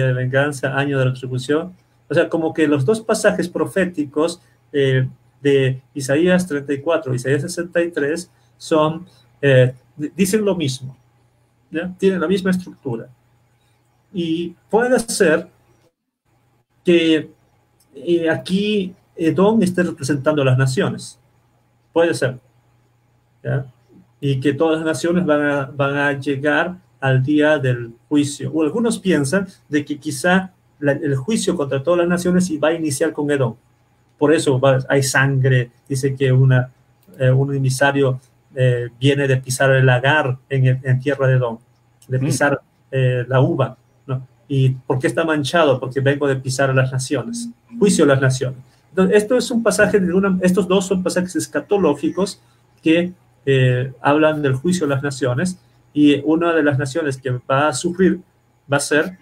año de retribución. O sea, como que los dos pasajes proféticos de Isaías 34 y Isaías 63 son, dicen lo mismo, ¿ya? Tienen la misma estructura. Y puede ser que aquí Edom esté representando a las naciones. Puede ser, ¿ya? Y que todas las naciones van a llegar al día del juicio. O algunos piensan de que quizá el juicio contra todas las naciones va a iniciar con Edom. Por eso hay sangre. Dice que un emisario viene de pisar el lagar en tierra de Edom, de pisar la uva, ¿no? ¿Y por qué está manchado? Porque vengo de pisar a las naciones. Juicio a las naciones. Entonces, esto es un pasaje estos dos son pasajes escatológicos que hablan del juicio de las naciones, y una de las naciones que va a sufrir va a ser,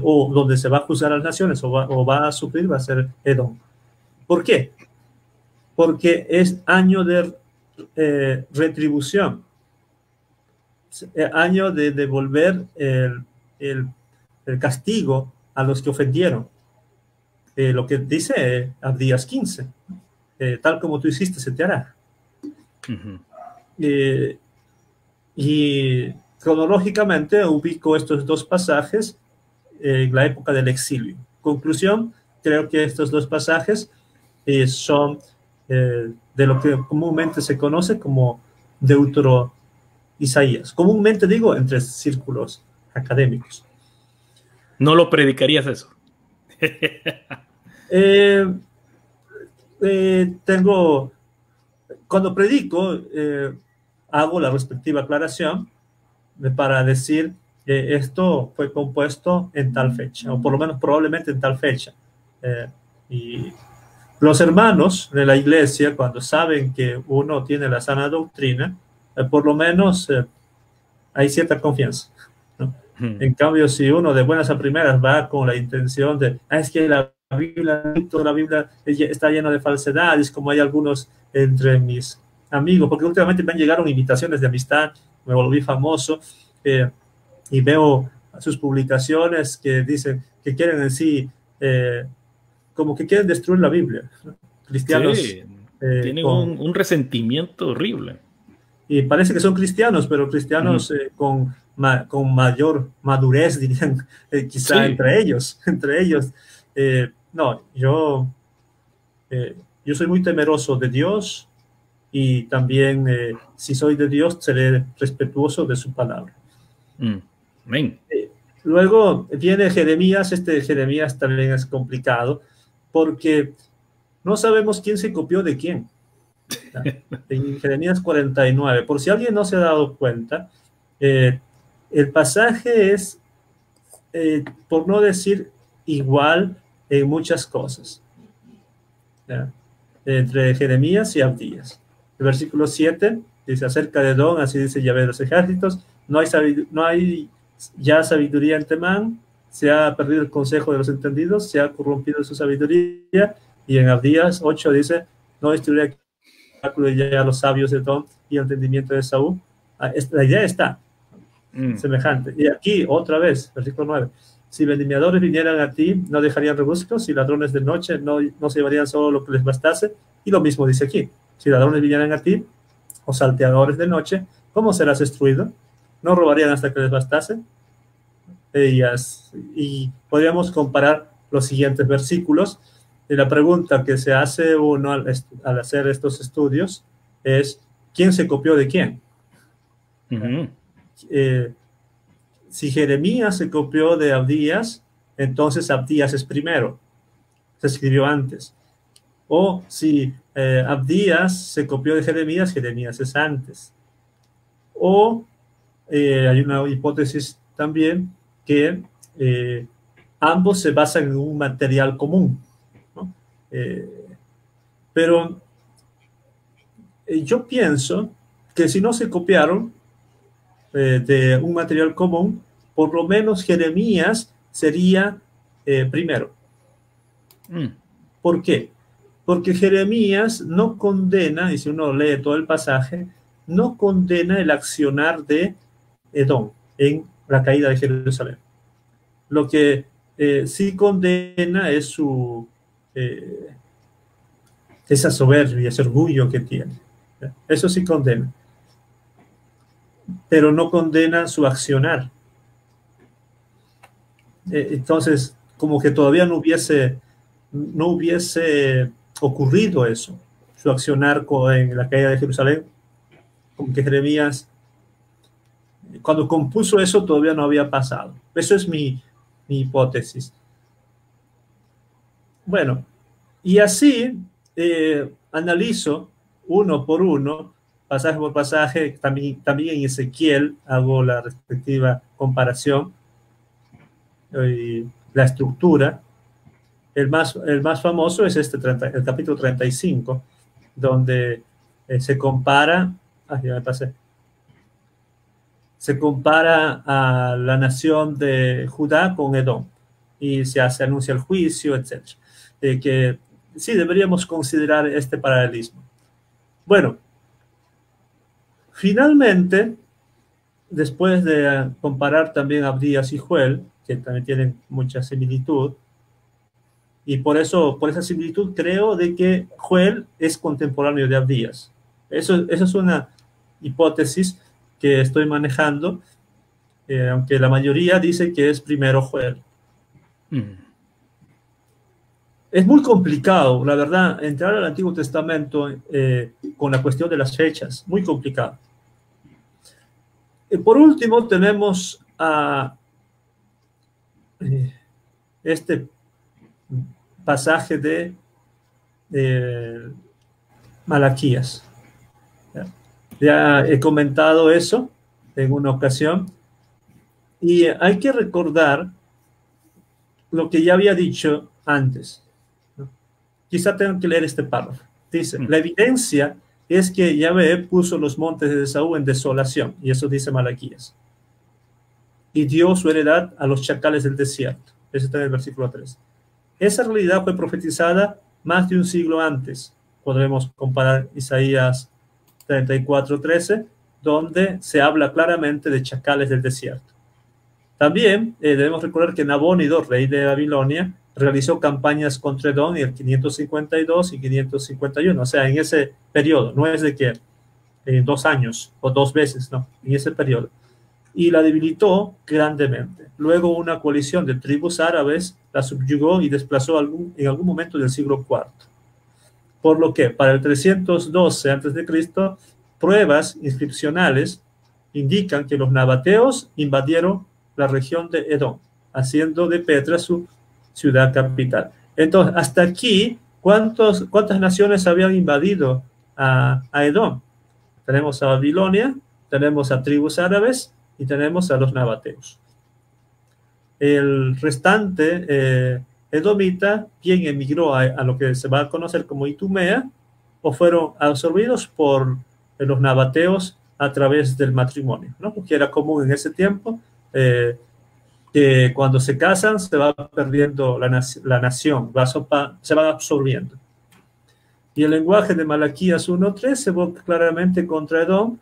o donde se va a juzgar a las naciones, o va a sufrir, va a ser Edom. ¿Por qué? Porque es año de retribución, año de devolver el castigo a los que ofendieron. Lo que dice Abdías 15, tal como tú hiciste se te hará. Y cronológicamente ubico estos dos pasajes en la época del exilio. Conclusión, creo que estos dos pasajes son de lo que comúnmente se conoce como Deutero Isaías. Comúnmente digo entre círculos académicos. ¿No lo predicarías eso? Cuando predico, hago la respectiva aclaración para decir que esto fue compuesto en tal fecha, o por lo menos probablemente en tal fecha. Y los hermanos de la iglesia, cuando saben que uno tiene la sana doctrina, por lo menos hay cierta confianza, ¿no? En cambio, si uno de buenas a primeras va con la intención de, es que toda la Biblia está llena de falsedades, como hay algunos entre mis amigos, porque últimamente me llegaron invitaciones de amistad, me volví famoso, y veo sus publicaciones que dicen que quieren en sí, como que quieren destruir la Biblia. Cristianos. Sí, tienen un resentimiento horrible. Y parece que son cristianos, pero cristianos con mayor madurez, dirían, quizá, sí, entre ellos. No, yo soy muy temeroso de Dios, y también, si soy de Dios, seré respetuoso de su palabra. Amén. Luego viene Jeremías. Jeremías también es complicado, porque no sabemos quién se copió de quién. En Jeremías 49, por si alguien no se ha dado cuenta, el pasaje es, por no decir igual, en muchas cosas, ¿ya? Entre Jeremías y Abdías. El versículo 7 dice, acerca de Edom, así dice Yahvé de los ejércitos, no hay ya sabiduría en Temán, se ha perdido el consejo de los entendidos, se ha corrompido su sabiduría. Y en Abdías 8 dice, no destruiré aquí ya los sabios de Edom y el entendimiento de Saúl. La idea está semejante. Y aquí, otra vez, versículo 9, si vendimiadores vinieran a ti, no dejarían rebuscos, si ladrones de noche, no se llevarían solo lo que les bastase. Y lo mismo dice aquí, si ladrones vinieran a ti, o salteadores de noche, ¿cómo serás destruido? No robarían hasta que les bastase. Y podríamos comparar los siguientes versículos. Y la pregunta que se hace uno al hacer estos estudios es, ¿quién se copió de quién? Uh-huh. Si Jeremías se copió de Abdías, entonces Abdías es primero, se escribió antes. O si Abdías se copió de Jeremías, Jeremías es antes. O hay una hipótesis también que ambos se basan en un material común, ¿no? Pero yo pienso que si no se copiaron de un material común, por lo menos Jeremías sería primero. ¿Por qué? Porque Jeremías no condena, y si uno lee todo el pasaje, no condena el accionar de Edom en la caída de Jerusalén. Lo que sí condena es su esa soberbia, ese orgullo que tiene. Eso sí condena, pero no condena su accionar. Entonces, como que todavía no hubiese ocurrido eso, su accionar en la caída de Jerusalén, como que Jeremías, cuando compuso eso, todavía no había pasado. Eso es mi hipótesis. Bueno, y así analizo uno por uno, pasaje por pasaje, también en Ezequiel hago la respectiva comparación, la estructura. El más famoso es el capítulo 35, donde se compara, se compara a la nación de Judá con Edom, y se anuncia el juicio, etc. Que sí, deberíamos considerar este paralelismo. Bueno, finalmente, después de comparar también a Abdías y Joel, que también tienen mucha similitud, y por esa similitud creo de que Joel es contemporáneo de Abdías. Eso es una hipótesis que estoy manejando, aunque la mayoría dice que es primero Joel. Es muy complicado, la verdad, entrar al Antiguo Testamento con la cuestión de las fechas, muy complicado. Por último, tenemos a este pasaje de Malaquías. Ya he comentado eso en una ocasión, y hay que recordar lo que ya había dicho antes. Quizá tengan que leer este párrafo. Dice, la evidencia es que Yahvé puso los montes de Esaú en desolación, y eso dice Malaquías, y dio su heredad a los chacales del desierto. Eso está en el versículo 3. Esa realidad fue profetizada más de un siglo antes. Podremos comparar Isaías 34:13, donde se habla claramente de chacales del desierto. También debemos recordar que Nabónido, rey de Babilonia, realizó campañas contra Edom en el 552 y 551, o sea, en ese periodo, no es de que en 2 años o 2 veces, no, en ese periodo, y la debilitó grandemente. Luego una coalición de tribus árabes la subyugó y desplazó en algún momento del siglo IV. Por lo que para el 312 a.C., pruebas inscripcionales indican que los nabateos invadieron la región de Edom, haciendo de Petra su ciudad capital. Entonces, hasta aquí, ¿cuántas naciones habían invadido a Edom. Tenemos a Babilonia, tenemos a tribus árabes y tenemos a los nabateos. El restante edomita, quien emigró a lo que se va a conocer como Itumea, o fueron absorbidos por los nabateos a través del matrimonio, ¿no? Porque era común en ese tiempo que cuando se casan se va perdiendo la nación, se va absorbiendo. Y el lenguaje de Malaquías 1:3 se evoca claramente contra Edom,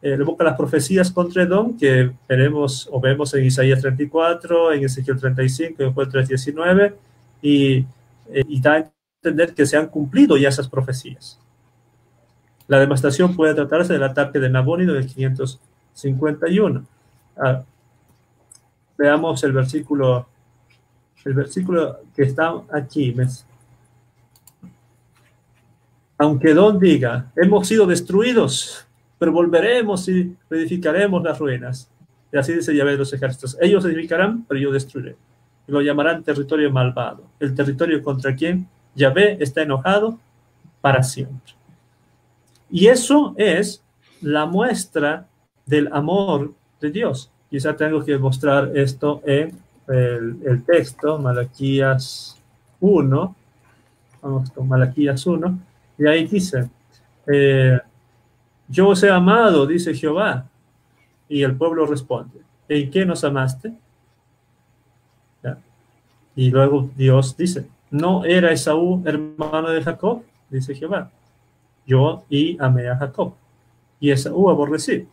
evoca las profecías contra Edom que veremos o vemos en Isaías 34, en Ezequiel 35, en Juan 3:19, y da a entender que se han cumplido ya esas profecías. La devastación puede tratarse del ataque de Nabónido del 551. Veamos el versículo que está aquí. Aunque Edom diga, hemos sido destruidos, pero volveremos y edificaremos las ruinas. Y así dice Yahvé de los ejércitos. Ellos edificarán, pero yo destruiré. Y lo llamarán territorio malvado. El territorio contra quien Yahvé está enojado para siempre. Y eso es la muestra del amor de Dios. Quizá tengo que mostrar esto en el texto, Malaquías 1. Vamos con Malaquías 1. Y ahí dice, yo os he amado, dice Jehová. Y el pueblo responde, ¿en qué nos amaste? ¿Ya? Y luego Dios dice, ¿no era Esaú hermano de Jacob? Dice Jehová. Yo y amé a Jacob, y Esaú aborrecí,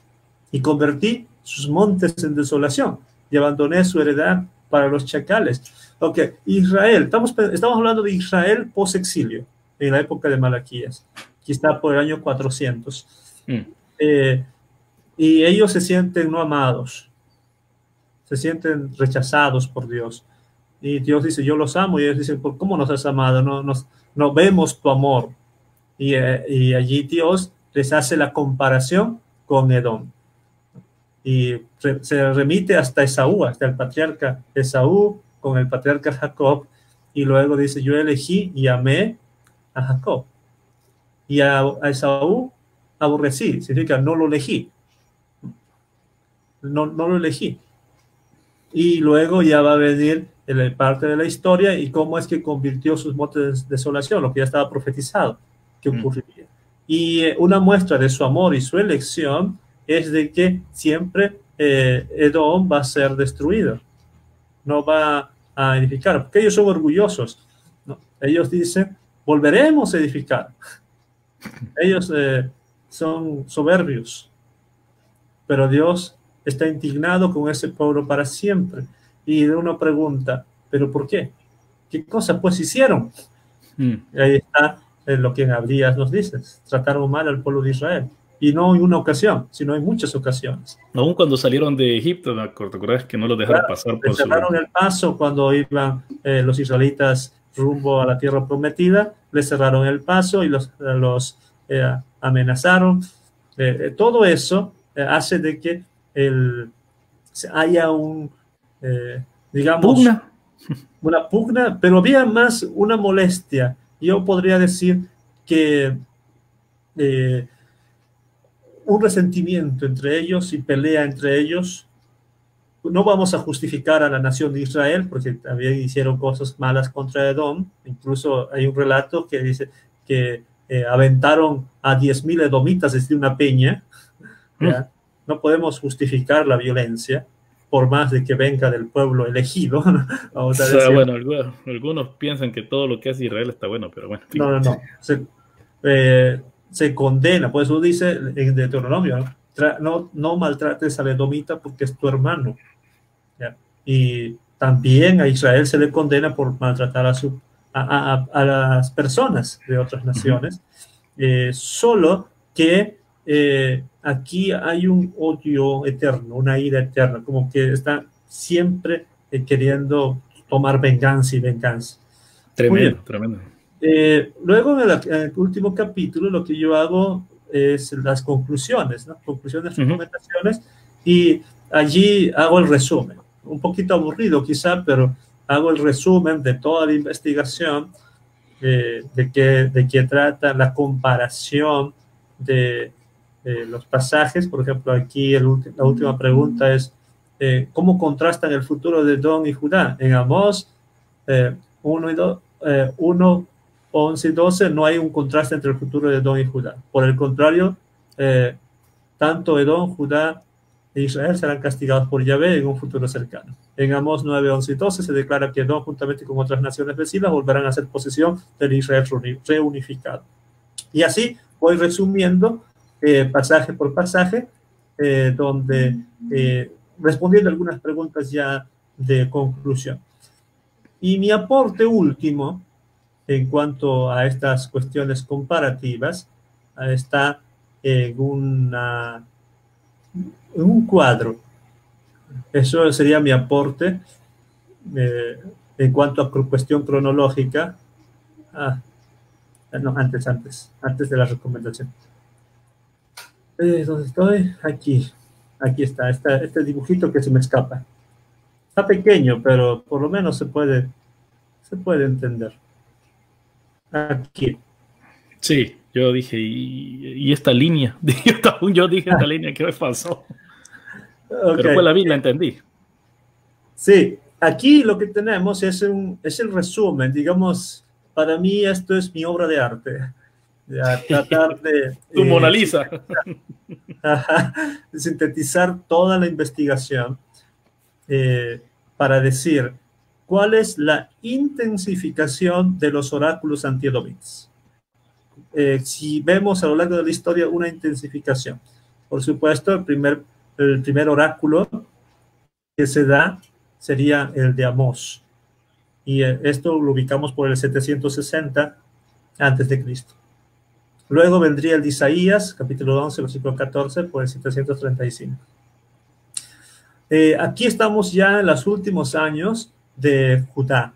y convertí sus montes en desolación, y abandoné su heredad para los chacales. Ok, Israel, estamos hablando de Israel post-exilio, en la época de Malaquías, quizá por el año 400. Y ellos se sienten no amados, se sienten rechazados por Dios. Y Dios dice, yo los amo, y ellos dicen, ¿cómo nos has amado? No vemos tu amor. Y allí Dios les hace la comparación con Edom y se remite hasta Esaú, hasta el patriarca Esaú con el patriarca Jacob, y luego dice, yo elegí y amé a Jacob, y a Esaú aborrecí, significa no lo elegí, no lo elegí. Y luego ya va a venir la parte de la historia y cómo es que convirtió sus montes en desolación, lo que ya estaba profetizado que ocurriría. Y una muestra de su amor y su elección es de que siempre Edom va a ser destruido, no va a edificar, porque ellos son orgullosos, ¿no? Ellos dicen, volveremos a edificar. Ellos son soberbios, pero Dios está indignado con ese pueblo para siempre. Y uno pregunta, ¿pero por qué? ¿Qué cosa pues hicieron? Y ahí está lo que en Abdías nos dices, trataron mal al pueblo de Israel, y no en una ocasión, sino en muchas ocasiones. Aún cuando salieron de Egipto, ¿te acuerdas que no los dejaron pasar? Por cerraron el paso cuando iban los israelitas rumbo a la tierra prometida, les cerraron el paso y los amenazaron. Todo eso hace de que haya un, digamos, una pugna, pero había más una molestia. Yo podría decir que un resentimiento entre ellos y pelea entre ellos. No vamos a justificar a la nación de Israel porque también hicieron cosas malas contra Edom. Incluso hay un relato que dice que aventaron a 10.000 edomitas desde una peña. No podemos justificar la violencia, por más de que venga del pueblo elegido. O sea, bueno, algunos piensan que todo lo que hace Israel está bueno, pero bueno. No. Se condena, por eso dice en Deuteronomio, no maltrates al edomita porque es tu hermano. ¿Ya? Y también a Israel se le condena por maltratar a las personas de otras naciones. Solo que aquí hay un odio eterno, una ira eterna, como que está siempre queriendo tomar venganza y venganza. Tremendo. Luego en el último capítulo lo que yo hago es las conclusiones, ¿no? Conclusiones, recomendaciones, y allí hago el resumen, un poquito aburrido quizá, pero hago el resumen de toda la investigación de qué trata la comparación de los pasajes. Por ejemplo, aquí la última pregunta es, ¿cómo contrastan el futuro de Edom y Judá? En Amós 11 y 12 no hay un contraste entre el futuro de Edom y Judá. Por el contrario, tanto Edom, Judá e Israel serán castigados por Yahvé en un futuro cercano. En Amós 9, 11 y 12 se declara que Edom, juntamente con otras naciones vecinas, volverán a ser posesión del Israel reunificado. Y así voy resumiendo pasaje por pasaje, donde respondiendo algunas preguntas ya de conclusión. Y mi aporte último en cuanto a estas cuestiones comparativas está en un cuadro. Eso sería mi aporte en cuanto a cuestión cronológica. No, antes de la recomendación. ¿Dónde estoy? Aquí está, este dibujito que se me escapa. Está pequeño, pero por lo menos se puede entender. Aquí. Sí, yo dije, ¿y esta línea? Yo dije esta línea, ¿qué me pasó? Okay. Pero pues la vi, la entendí. Sí, aquí lo que tenemos es el resumen, digamos, para mí esto es mi obra de arte. A tratar de... Tu Mona Lisa. De sintetizar toda la investigación para decir cuál es la intensificación de los oráculos antiedomitas. Si vemos a lo largo de la historia una intensificación, por supuesto el primer oráculo que se da sería el de Amós, y esto lo ubicamos por el 760 a.C. Luego vendría el de Isaías, capítulo 11, versículo 14, por el 735. Aquí estamos ya en los últimos años de Judá,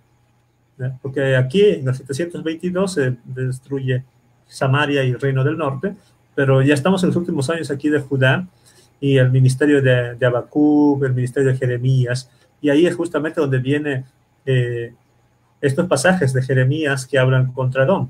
¿eh? Porque aquí en el 722 se destruye Samaria y el Reino del Norte, pero ya estamos en los últimos años aquí de Judá, y el ministerio de Habacuc, el ministerio de Jeremías, y ahí es justamente donde vienen estos pasajes de Jeremías que hablan contra Edom.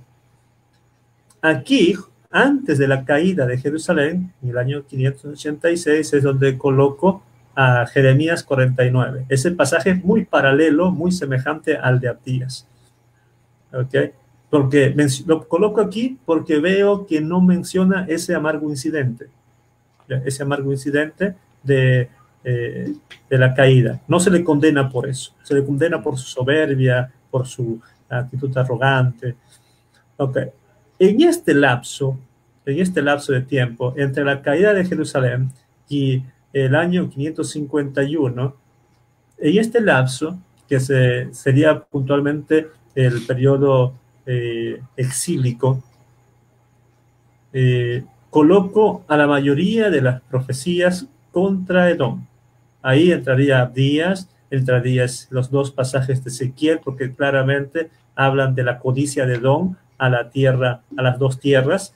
Aquí, antes de la caída de Jerusalén, en el año 586, es donde coloco a Jeremías 49. Ese pasaje es muy paralelo, muy semejante al de Abdías. ¿Okay? Porque lo coloco aquí porque veo que no menciona ese amargo incidente. Ese amargo incidente de la caída. No se le condena por eso. Se le condena por su soberbia, por su actitud arrogante. Ok. En este lapso de tiempo, entre la caída de Jerusalén y el año 551, en este lapso, que sería puntualmente el periodo exílico, coloco a la mayoría de las profecías contra Edom. Ahí entraría Abdías, entrarían los dos pasajes de Ezequiel, porque claramente hablan de la codicia de Edom a la tierra, a las dos tierras,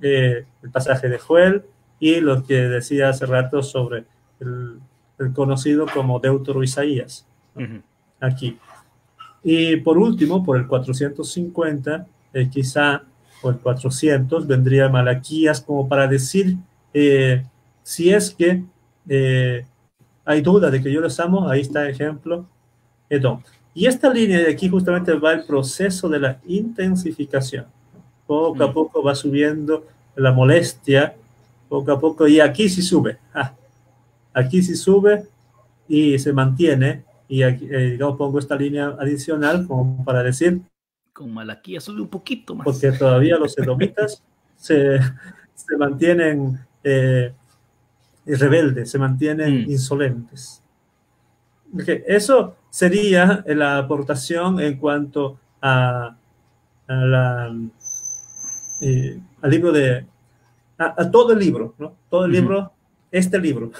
el pasaje de Joel y lo que decía hace rato sobre el conocido como Deutero Isaías, ¿no? Aquí. Y por último, por el 450, quizá por el 400, vendría Malaquías, como para decir, si es que hay duda de que yo los amo, ahí está el ejemplo Edom. Y esta línea de aquí justamente va el proceso de la intensificación. Poco a poco va subiendo la molestia, poco a poco, y aquí sí sube. Aquí sí sube y se mantiene. Y aquí, digamos, pongo esta línea adicional como para decir... Con Malaquías sube un poquito más. Porque todavía los edomitas se mantienen rebeldes, se mantienen insolentes. Okay, eso... sería la aportación en cuanto al libro de... a todo el libro, ¿no? Todo el libro, este libro.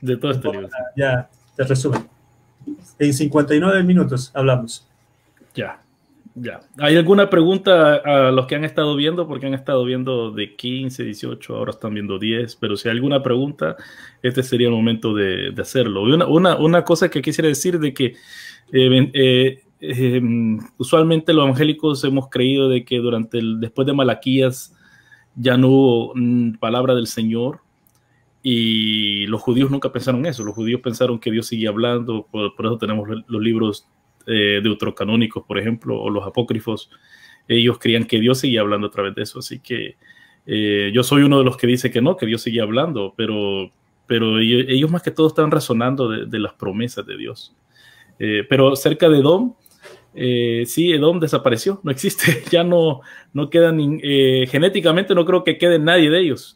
De todo este libro. Ya, te resumen. En 59 minutos hablamos. Ya. ¿Hay alguna pregunta a los que han estado viendo? Porque han estado viendo de 15, 18, ahora están viendo 10, pero si hay alguna pregunta, este sería el momento de hacerlo. Una cosa que quisiera decir de que usualmente los evangélicos hemos creído de que durante después de Malaquías ya no hubo palabra del Señor, y los judíos nunca pensaron eso. Los judíos pensaron que Dios seguía hablando, por eso tenemos los libros deuterocanónicos, por ejemplo, o los apócrifos. Ellos creían que Dios seguía hablando a través de eso, así que yo soy uno de los que dice que no, que Dios seguía hablando, pero ellos más que todo están razonando de las promesas de Dios. Pero cerca de Edom, sí, Edom desapareció, no existe, ya no quedan, genéticamente no creo que quede nadie de ellos.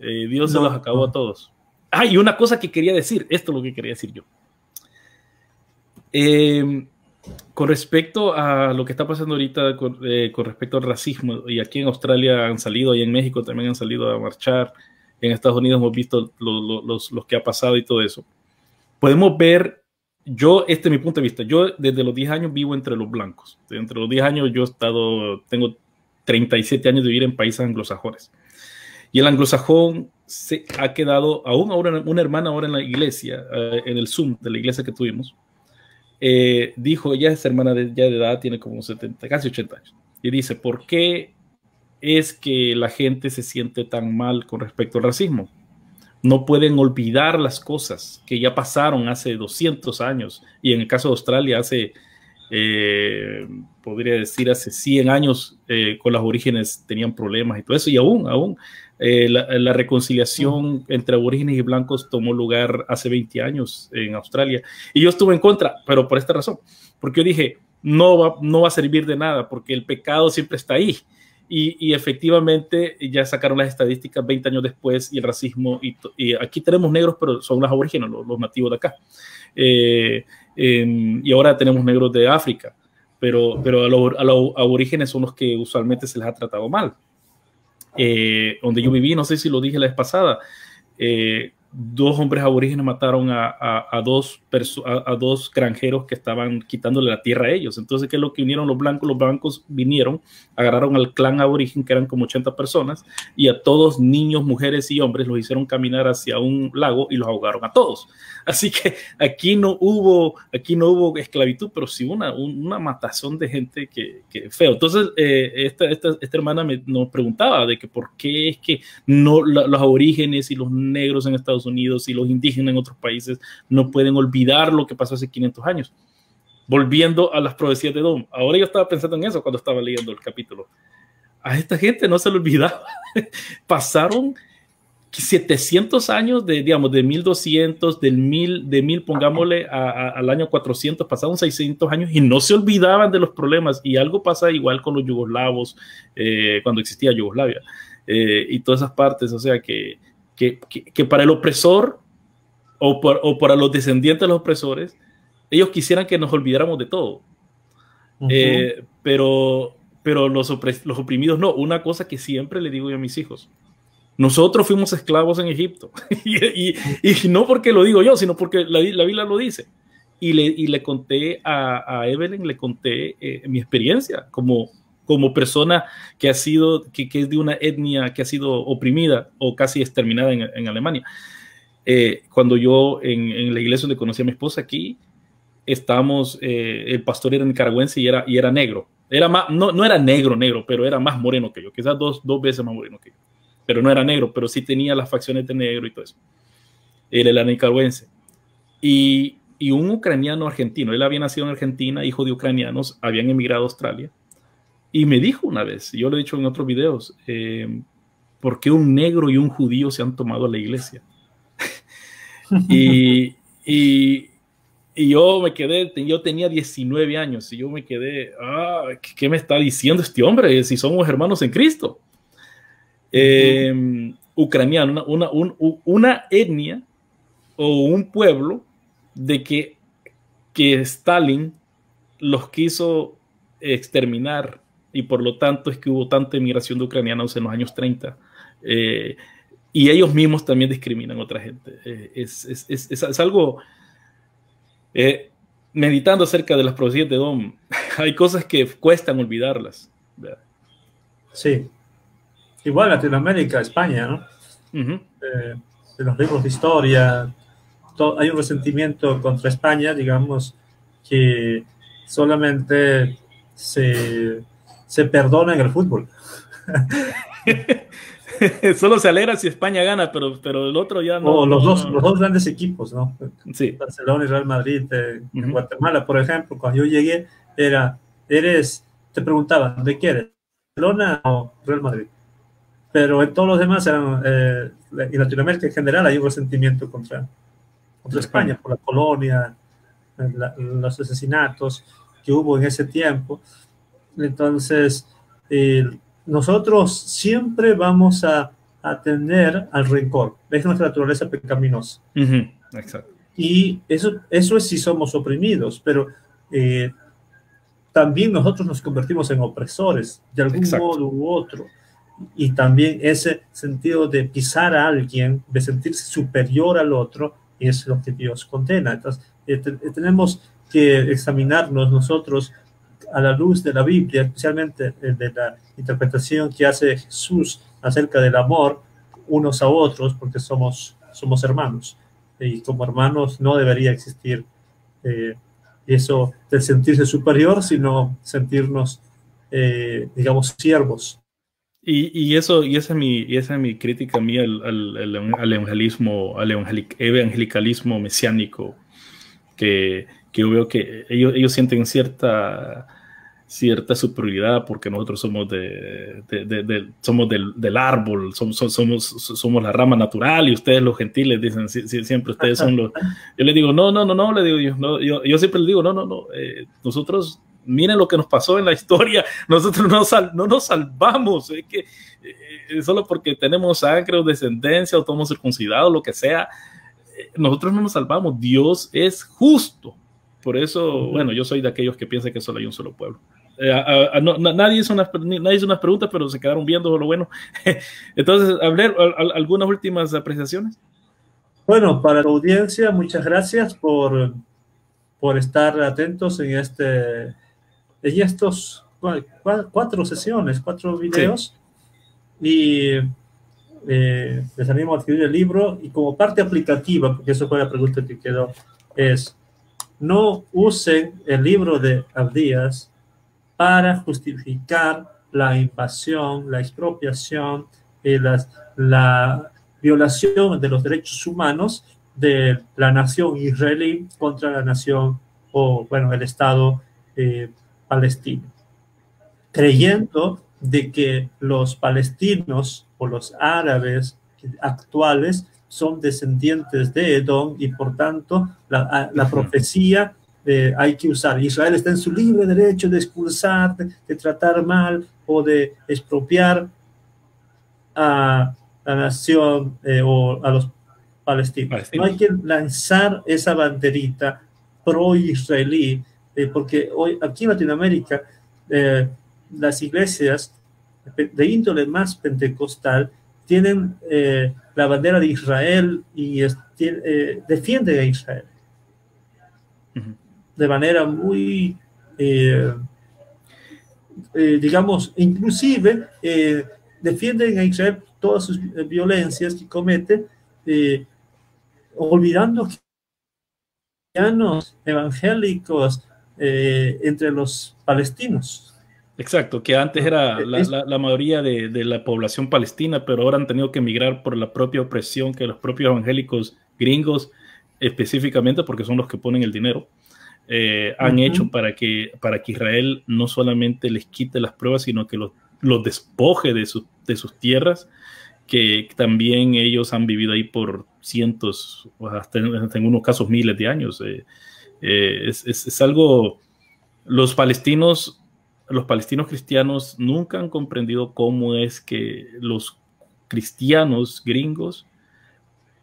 Dios se los acabó a todos. Ah, y una cosa que quería decir, esto es lo que quería decir yo. Con respecto a lo que está pasando ahorita con respecto al racismo, y aquí en Australia han salido, y en México también han salido a marchar, en Estados Unidos hemos visto los que ha pasado y todo eso. Podemos ver, yo, este es mi punto de vista, yo desde los 10 años vivo entre los blancos, entre los 10 años yo he estado, tengo 37 años de vivir en países anglosajones, y el anglosajón se ha quedado, aún ahora una hermana ahora en la iglesia, en el Zoom de la iglesia que tuvimos, dijo, ella es hermana de edad, tiene como 70, casi 80 años, y dice, ¿por qué es que la gente se siente tan mal con respecto al racismo? No pueden olvidar las cosas que ya pasaron hace 200 años, y en el caso de Australia hace, podría decir, hace 100 años con las aborígenes tenían problemas y todo eso, y aún la reconciliación entre aborígenes y blancos tomó lugar hace 20 años en Australia, y yo estuve en contra, pero por esta razón, porque yo dije, no va a servir de nada, porque el pecado siempre está ahí, y efectivamente ya sacaron las estadísticas 20 años después, y el racismo, y aquí tenemos negros, pero son las aborígenes, los nativos de acá, y ahora tenemos negros de África, pero a los aborígenes son los que usualmente se les ha tratado mal. Donde yo viví, no sé si lo dije la vez pasada, dos hombres aborígenes mataron a dos granjeros que estaban quitándole la tierra a ellos. Entonces, ¿qué es lo que unieron los blancos? Los blancos vinieron, agarraron al clan aborigen, que eran como 80 personas, y a todos, niños, mujeres y hombres, los hicieron caminar hacia un lago y los ahogaron a todos. Así que aquí no hubo esclavitud, pero sí una matazón de gente que feo. Entonces, esta hermana nos preguntaba de que por qué es que no, los aborígenes y los negros en Estados Unidos y los indígenas en otros países no pueden olvidar lo que pasó hace 500 años. Volviendo a las profecías de Edom, ahora yo estaba pensando en eso cuando estaba leyendo el capítulo. A esta gente no se le olvidaba. Pasaron 700 años de 1200, de 1000, pongámosle al año 400, pasaron 600 años y no se olvidaban de los problemas. Y algo pasa igual con los yugoslavos, cuando existía Yugoslavia, y todas esas partes. O sea que para el opresor o para los descendientes de los opresores, ellos quisieran que nos olvidáramos de todo. Uh-huh. Pero los oprimidos no. Una cosa que siempre le digo yo a mis hijos, nosotros fuimos esclavos en Egipto, y no porque lo digo yo, sino porque la Biblia lo dice. Y le conté a Evelyn, le conté mi experiencia como persona que ha sido, que es de una etnia que ha sido oprimida o casi exterminada en Alemania. Cuando yo en la iglesia donde conocí a mi esposa aquí, estábamos, el pastor era nicaragüense y era negro. Era más, no era negro, pero era más moreno que yo, quizás dos veces más moreno que yo. Pero no era negro, pero sí tenía las facciones de negro y todo eso. Él era nicaragüense. Y un ucraniano argentino, él había nacido en Argentina, hijo de ucranianos, habían emigrado a Australia. Y me dijo una vez, yo lo he dicho en otros videos, ¿por qué un negro y un judío se han tomado a la iglesia? y yo me quedé, yo tenía 19 años y yo me quedé, ¿qué me está diciendo este hombre? Si somos hermanos en Cristo. Ucraniano, una etnia o un pueblo de que Stalin los quiso exterminar. Y por lo tanto es que hubo tanta emigración de ucranianos en los años 30, y ellos mismos también discriminan a otra gente. Es algo, meditando acerca de las profecías de Edom, hay cosas que cuestan olvidarlas, ¿verdad? Sí, igual Latinoamérica, España, ¿no? Uh-huh. De los libros de historia, hay un resentimiento contra España, digamos, que solamente se perdona en el fútbol. Solo se alegra si España gana, pero el otro ya no. Los dos grandes equipos, ¿no? Sí. Barcelona y Real Madrid. En Guatemala, por ejemplo, cuando yo llegué, te preguntaban, ¿de qué eres? ¿Barcelona o Real Madrid? Pero en todos los demás, eran, en Latinoamérica en general, hay un resentimiento contra España, por la colonia, los asesinatos que hubo en ese tiempo. Entonces, nosotros siempre vamos a atender al rencor. Es nuestra naturaleza pecaminosa. Exacto. Y eso es si somos oprimidos, pero también nosotros nos convertimos en opresores, de algún modo u otro. Y también ese sentido de pisar a alguien, de sentirse superior al otro, es lo que Dios condena. Entonces, tenemos que examinarnos nosotros a la luz de la Biblia, especialmente de la interpretación que hace Jesús acerca del amor unos a otros, porque somos hermanos, y como hermanos no debería existir eso de sentirse superior, sino sentirnos, digamos, siervos. Y esa es mi crítica mía al evangelismo, al evangelicalismo mesiánico, que yo veo que ellos sienten cierta superioridad porque nosotros somos del árbol, somos la rama natural, y ustedes los gentiles dicen siempre ustedes son los... Yo les digo, no, le digo yo, no, yo siempre les digo, no, nosotros, miren lo que nos pasó en la historia, nosotros no nos salvamos, es que solo porque tenemos sangre o descendencia o somos circuncidados, lo que sea, nosotros no nos salvamos, Dios es justo. Por eso, bueno, yo soy de aquellos que piensan que solo hay un solo pueblo. Nadie hizo unas preguntas, pero se quedaron viendo lo bueno. Entonces, algunas últimas apreciaciones. Bueno, para la audiencia, muchas gracias por estar atentos en estos cuatro sesiones, 4 videos. Sí. Y les animo a adquirir el libro, y como parte aplicativa, porque eso fue la pregunta que quedó, es: no usen el libro de Abdías para justificar la invasión, la expropiación y la violación de los derechos humanos de la nación israelí contra la nación, el Estado palestino, creyendo de que los palestinos o los árabes actuales son descendientes de Edom, y por tanto la profecía hay que usar. Israel está en su libre derecho de expulsar, de tratar mal o de expropiar a la nación o a los palestinos. No hay que lanzar esa banderita pro-israelí, porque hoy aquí en Latinoamérica las iglesias de índole más pentecostal tienen la bandera de Israel y defienden a Israel de manera muy, digamos, inclusive defienden a Israel todas sus violencias que comete, olvidando que cristianos evangélicos entre los palestinos. Exacto, que antes era la mayoría de la población palestina, pero ahora han tenido que emigrar por la propia opresión que los propios evangélicos gringos, específicamente porque son los que ponen el dinero, han hecho para que Israel no solamente les quite las pruebas, sino que los despoje de sus tierras, que también ellos han vivido ahí por cientos, hasta en unos casos miles de años. Es algo... Los palestinos cristianos nunca han comprendido cómo es que los cristianos gringos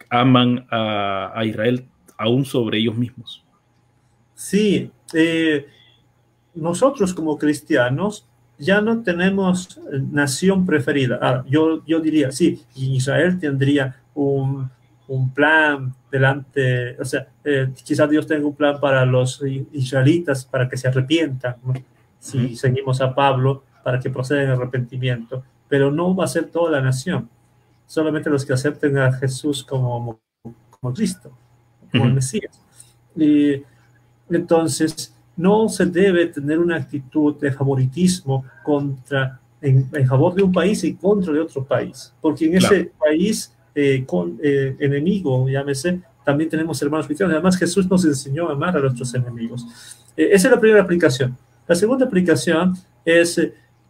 aman a Israel aún sobre ellos mismos. Sí, nosotros como cristianos ya no tenemos nación preferida. Ahora, yo diría, sí, Israel tendría un plan delante, o sea, quizás Dios tenga un plan para los israelitas, para que se arrepientan, ¿no? Si seguimos a Pablo, para que procedan al arrepentimiento, pero no va a ser toda la nación, solamente los que acepten a Jesús como Cristo, como el Mesías. Y entonces, no se debe tener una actitud de favoritismo en favor de un país y contra de otro país, porque en ese país enemigo, llámese, también tenemos hermanos cristianos. Además, Jesús nos enseñó a amar a nuestros enemigos. Esa es la primera aplicación. La segunda aplicación es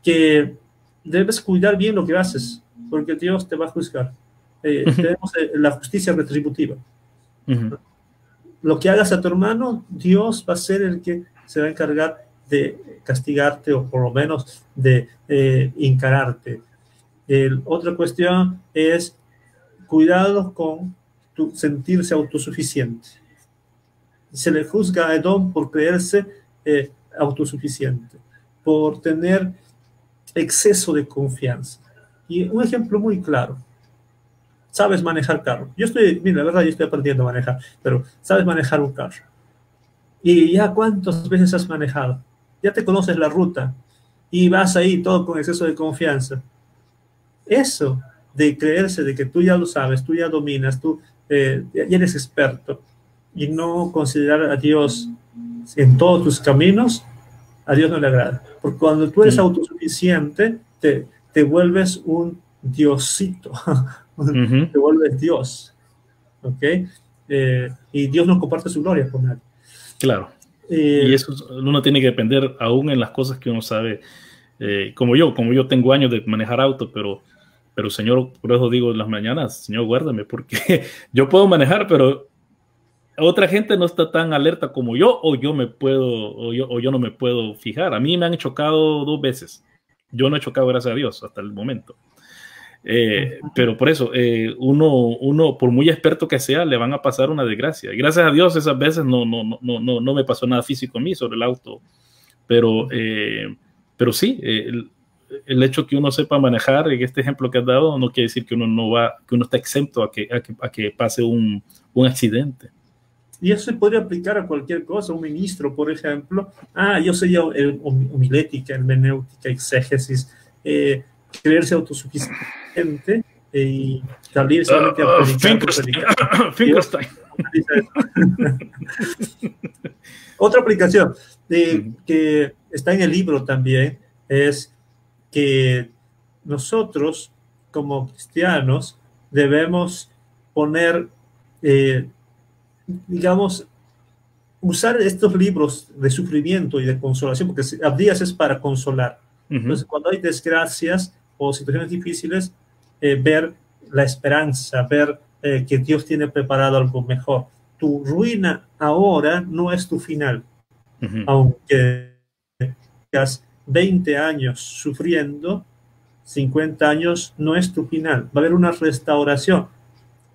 que debes cuidar bien lo que haces, porque Dios te va a juzgar. Tenemos la justicia retributiva. Lo que hagas a tu hermano, Dios va a ser el que se va a encargar de castigarte, o por lo menos de encararte. Otra cuestión es cuidado con sentirse autosuficiente. Se le juzga a Edom por creerse autosuficiente, por tener exceso de confianza. Y un ejemplo muy claro: sabes manejar carro. Mira, la verdad, yo estoy aprendiendo a manejar, pero sabes manejar un carro. ¿Y ya cuántas veces has manejado? Ya te conoces la ruta y vas ahí todo con exceso de confianza. Eso de creerse de que tú ya lo sabes, tú ya dominas, tú ya eres experto, y no considerar a Dios en todos tus caminos, a Dios no le agrada. Porque cuando tú eres autosuficiente, te vuelves un diosito, te vuelves Dios, ¿ok? Y Dios no comparte su gloria con nadie. Claro, y eso uno tiene que depender aún en las cosas que uno sabe, como yo tengo años de manejar auto, pero Señor, por eso digo en las mañanas, Señor, guárdame, porque yo puedo manejar, pero otra gente no está tan alerta como yo, o yo no me puedo fijar. A mí me han chocado 2 veces. Yo no he chocado, gracias a Dios, hasta el momento. Pero por eso, uno, por muy experto que sea, le van a pasar una desgracia. Y gracias a Dios, esas veces no me pasó nada físico a mí sobre el auto. Pero sí, el hecho que uno sepa manejar, en este ejemplo que has dado, no quiere decir que uno no va, que uno está exento a que pase un accidente. Y eso se podría aplicar a cualquier cosa. Un ministro, por ejemplo, yo sería homilética, hermenéutica, exégesis, creerse autosuficiente y salir solamente a predicar. Finkelstein. Otra aplicación que está en el libro también es que nosotros, como cristianos, debemos poner, digamos, usar estos libros de sufrimiento y de consolación, porque Abdías es para consolar. Entonces, cuando hay desgracias o situaciones difíciles, ver la esperanza, ver que Dios tiene preparado algo mejor. Tu ruina ahora no es tu final. Aunque tengas 20 años sufriendo, 50 años no es tu final. Va a haber una restauración.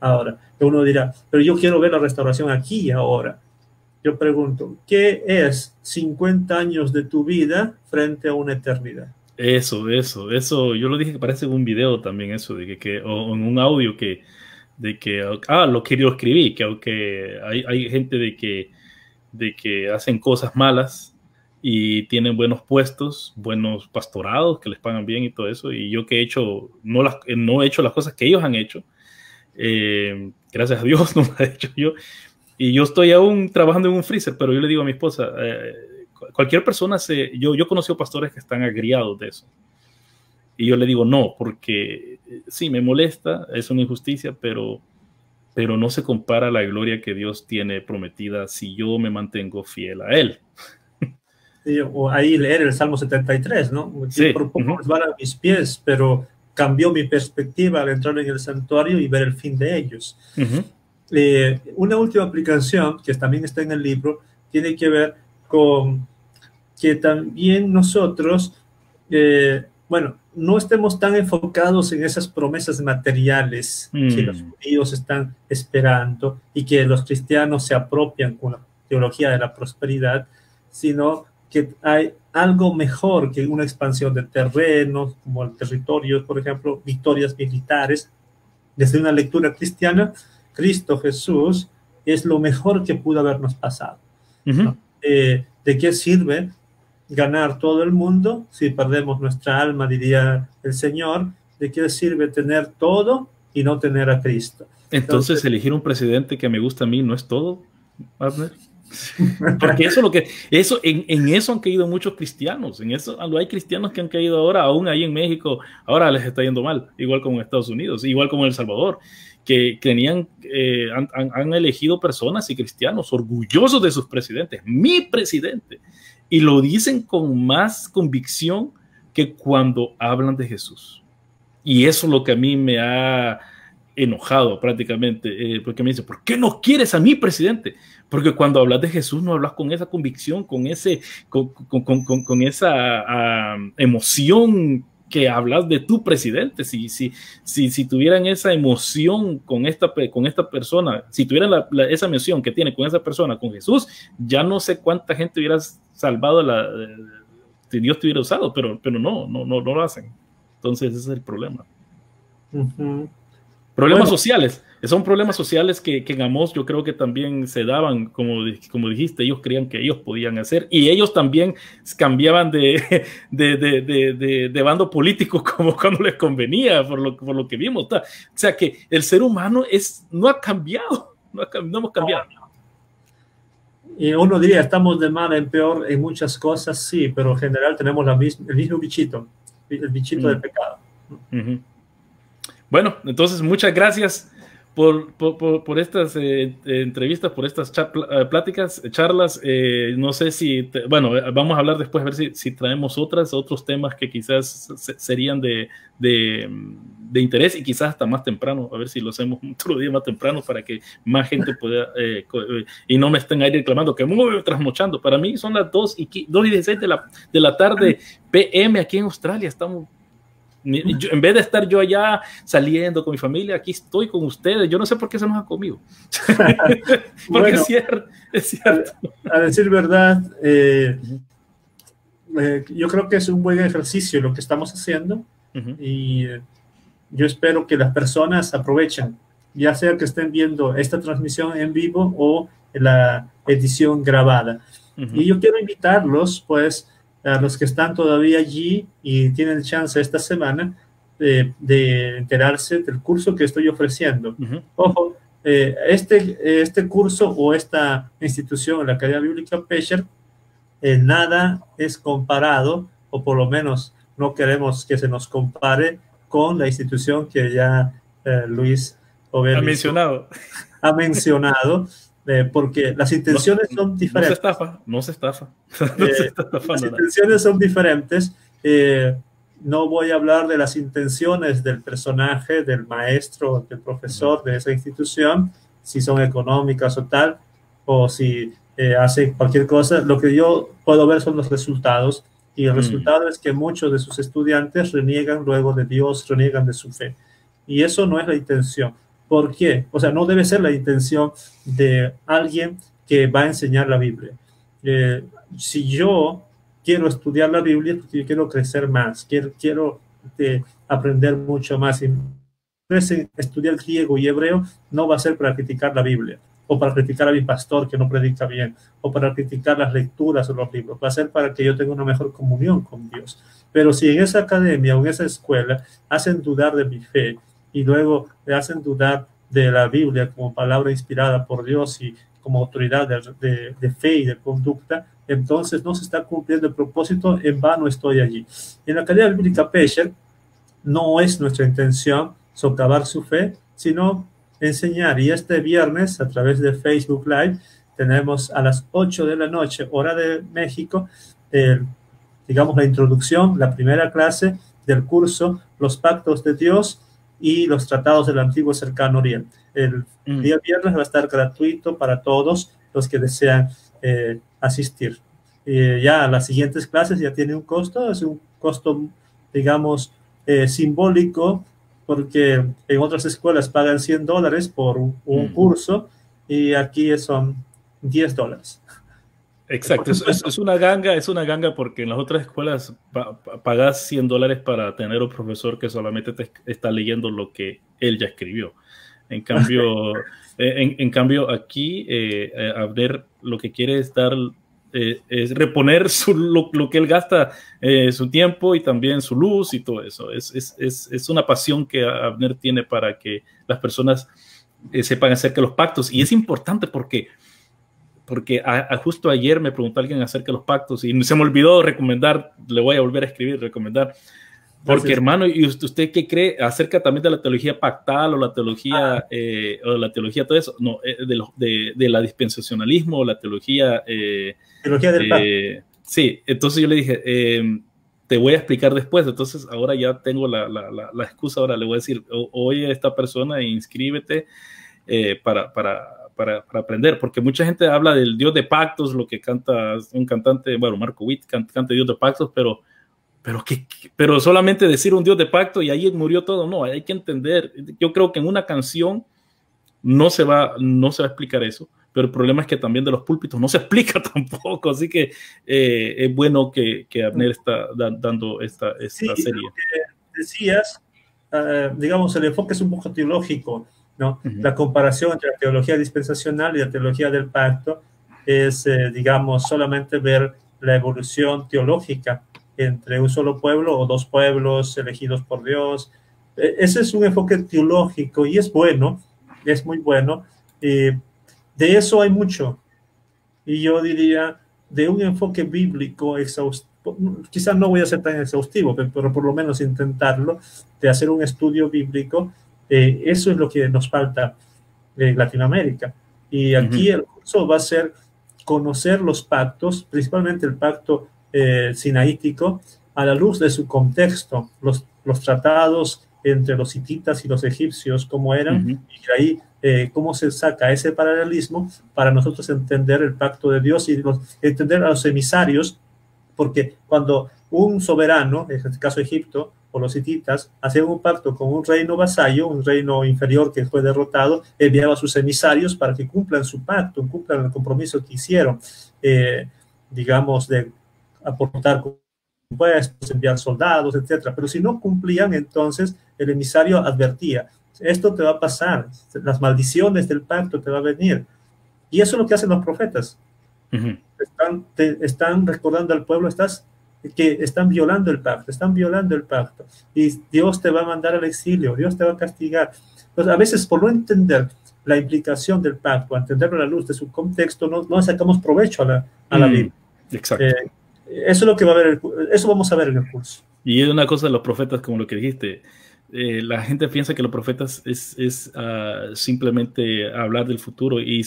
Ahora, uno dirá, pero yo quiero ver la restauración aquí y ahora. Yo pregunto, ¿qué es 50 años de tu vida frente a una eternidad? Eso, yo lo dije, que parece en un video también eso, de o en un audio lo que yo escribí, que aunque hay gente de que hacen cosas malas y tienen buenos puestos, buenos pastorados que les pagan bien y todo eso, y yo que he hecho, no he hecho las cosas que ellos han hecho. Gracias a Dios no me he hecho yo, y yo estoy aún trabajando en un freezer, pero yo le digo a mi esposa, cualquier persona yo he conocido pastores que están agriados de eso, y yo le digo no, porque sí, me molesta, es una injusticia, pero no se compara a la gloria que Dios tiene prometida si yo me mantengo fiel a Él. Sí, o ahí leer el Salmo 73, ¿no? Sí. Por poco les van a mis pies, pero cambió mi perspectiva al entrar en el santuario y ver el fin de ellos. Una última aplicación que también está en el libro tiene que ver con que también nosotros, no estemos tan enfocados en esas promesas materiales que los judíos están esperando y que los cristianos se apropian con la teología de la prosperidad, sino que hay algo mejor que una expansión de terrenos, como el territorio, por ejemplo, victorias militares. Desde una lectura cristiana, Cristo Jesús es lo mejor que pudo habernos pasado. ¿No? ¿De qué sirve ganar todo el mundo si perdemos nuestra alma? Diría el Señor, ¿de qué sirve tener todo y no tener a Cristo? Entonces, elegir un presidente que me gusta a mí no es todo, Abner. Porque eso es lo que, eso, en eso han caído muchos cristianos, en eso hay cristianos que han caído ahora, aún ahí en México, ahora les está yendo mal, igual como en Estados Unidos, igual como en El Salvador, que tenían, han elegido personas y cristianos orgullosos de sus presidentes, mi presidente, y lo dicen con más convicción que cuando hablan de Jesús. Y eso es lo que a mí me ha enojado prácticamente, porque me dicen, ¿por qué no quieres a mi presidente? Porque cuando hablas de Jesús no hablas con esa convicción, con esa emoción que hablas de tu presidente. Si tuvieran esa emoción con esta persona, si tuvieran esa emoción que tiene con esa persona, con Jesús, ya no sé cuánta gente hubiera salvado, si Dios te hubiera usado, pero no lo hacen. Entonces ese es el problema. Uh-huh. Problemas sociales, son problemas sociales que en Amós yo creo que también se daban, como dijiste, ellos creían que ellos podían hacer, y ellos también cambiaban de bando político como cuando les convenía, por lo que vimos. O sea que el ser humano no ha cambiado, no hemos cambiado. Y uno diría, estamos de mal en peor en muchas cosas, sí, pero en general tenemos el mismo bichito, el bichito del pecado. Uh-huh. Bueno, entonces muchas gracias por estas entrevistas, por estas charlas. No sé si, vamos a hablar después, a ver si traemos otros temas que quizás serían de interés, y quizás hasta más temprano, a ver si lo hacemos otro día más temprano para que más gente pueda, y no me estén ahí reclamando que me voy trasnochando. Para mí son las 2:16 de la tarde PM aquí en Australia, estamos... Yo, en vez de estar yo allá saliendo con mi familia, aquí estoy con ustedes. Yo no sé por qué se nos ha comido. Porque bueno, es cierto. A decir verdad, yo creo que es un buen ejercicio lo que estamos haciendo. Uh-huh. Y yo espero que las personas aprovechen, ya sea que estén viendo esta transmisión en vivo o la edición grabada. Uh-huh. Y yo quiero invitarlos, pues, a los que están todavía allí y tienen chance esta semana de enterarse del curso que estoy ofreciendo. Uh-huh. Ojo, este curso o esta institución, la Academia Bíblica Pesher, nada es comparado, o por lo menos no queremos que se nos compare con la institución que ya Luis Jovel ha mencionado. Porque las intenciones son diferentes. No se estafa. Las intenciones son diferentes. No voy a hablar de las intenciones del personaje, del maestro, del profesor de esa institución, si son económicas o tal, o si hace cualquier cosa. Lo que yo puedo ver son los resultados, y el resultado es que muchos de sus estudiantes reniegan luego de Dios, reniegan de su fe. Y eso no es la intención. ¿Por qué? O sea, no debe ser la intención de alguien que va a enseñar la Biblia. Si yo quiero estudiar la Biblia, porque yo quiero crecer más, quiero aprender mucho más. Y estudiar griego y hebreo no va a ser para criticar la Biblia, o para criticar a mi pastor que no predica bien, o para criticar las lecturas o los libros. Va a ser para que yo tenga una mejor comunión con Dios. Pero si en esa academia o en esa escuela hacen dudar de mi fe, y luego le hacen dudar de la Biblia como palabra inspirada por Dios y como autoridad de fe y de conducta, entonces no se está cumpliendo el propósito, en vano estoy allí. En la Academia Bíblica Pesher no es nuestra intención socavar su fe, sino enseñar. Y este viernes, a través de Facebook Live, tenemos a las 8 de la noche, hora de México, digamos la introducción, la primera clase del curso Los Pactos de Dios y los tratados del Antiguo Cercano Oriente. El día viernes va a estar gratuito para todos los que desean asistir. Ya las siguientes clases ya tienen un costo, es un costo, digamos, simbólico, porque en otras escuelas pagan $100 por un curso, y aquí son $10. Exacto, es una ganga porque en las otras escuelas pagas $100 para tener un profesor que solamente te está leyendo lo que él ya escribió. En cambio, en cambio aquí Abner lo que quiere es reponer lo que él gasta, su tiempo y también su luz y todo eso. Es una pasión que Abner tiene para que las personas sepan acerca de los pactos, y es importante porque porque justo ayer me preguntó alguien acerca de los pactos y se me olvidó recomendar, le voy a volver a escribir, recomendar. Porque gracias, hermano, ¿y usted qué cree acerca también de la teología pactal o la teología, o la teología todo eso? No, de la dispensacionalismo o la teología... teología del pacto. Sí, entonces yo le dije, te voy a explicar después. Entonces ahora ya tengo la excusa, ahora le voy a decir, oye a esta persona, inscríbete para aprender, porque mucha gente habla del Dios de pactos, lo que canta un cantante, bueno, Marco Witt canta Dios de pactos, pero solamente decir un Dios de pacto y ahí murió todo, no, hay que entender. Yo creo que en una canción no se va a explicar eso, pero el problema es que también de los púlpitos no se explica tampoco, así que es bueno que Abner está dando esta serie. Lo que decías, digamos, el enfoque es un poco teológico, ¿no? Uh-huh. La comparación entre la teología dispensacional y la teología del pacto es, digamos, solamente ver la evolución teológica entre un solo pueblo o dos pueblos elegidos por Dios. Ese es un enfoque teológico y es bueno, es muy bueno. De eso hay mucho. Y yo diría, de un enfoque bíblico exhaustivo, quizás no voy a ser tan exhaustivo, pero por lo menos intentarlo, de hacer un estudio bíblico, eso es lo que nos falta en Latinoamérica. Y aquí el curso va a ser conocer los pactos, principalmente el pacto sinaítico, a la luz de su contexto, los tratados entre los hititas y los egipcios, cómo eran, y de ahí cómo se saca ese paralelismo para nosotros entender el pacto de Dios y entender a los emisarios, porque cuando un soberano, en este caso Egipto o los hititas, hacían un pacto con un reino vasallo, un reino inferior que fue derrotado, enviaba a sus emisarios para que cumplan su pacto, cumplan el compromiso que hicieron, digamos, de aportar impuestos, enviar soldados, etcétera. Pero si no cumplían, entonces el emisario advertía, esto te va a pasar, las maldiciones del pacto te va a venir. Y eso es lo que hacen los profetas. Están recordando al pueblo que están violando el pacto, y Dios te va a mandar al exilio, Dios te va a castigar. Entonces, a veces por no entender la implicación del pacto, entenderlo a la luz de su contexto, no sacamos provecho a la Biblia. Exacto. Eso es lo que va a ver, eso vamos a ver en el curso. Y es una cosa de los profetas, como lo que dijiste, la gente piensa que los profetas es simplemente hablar del futuro, y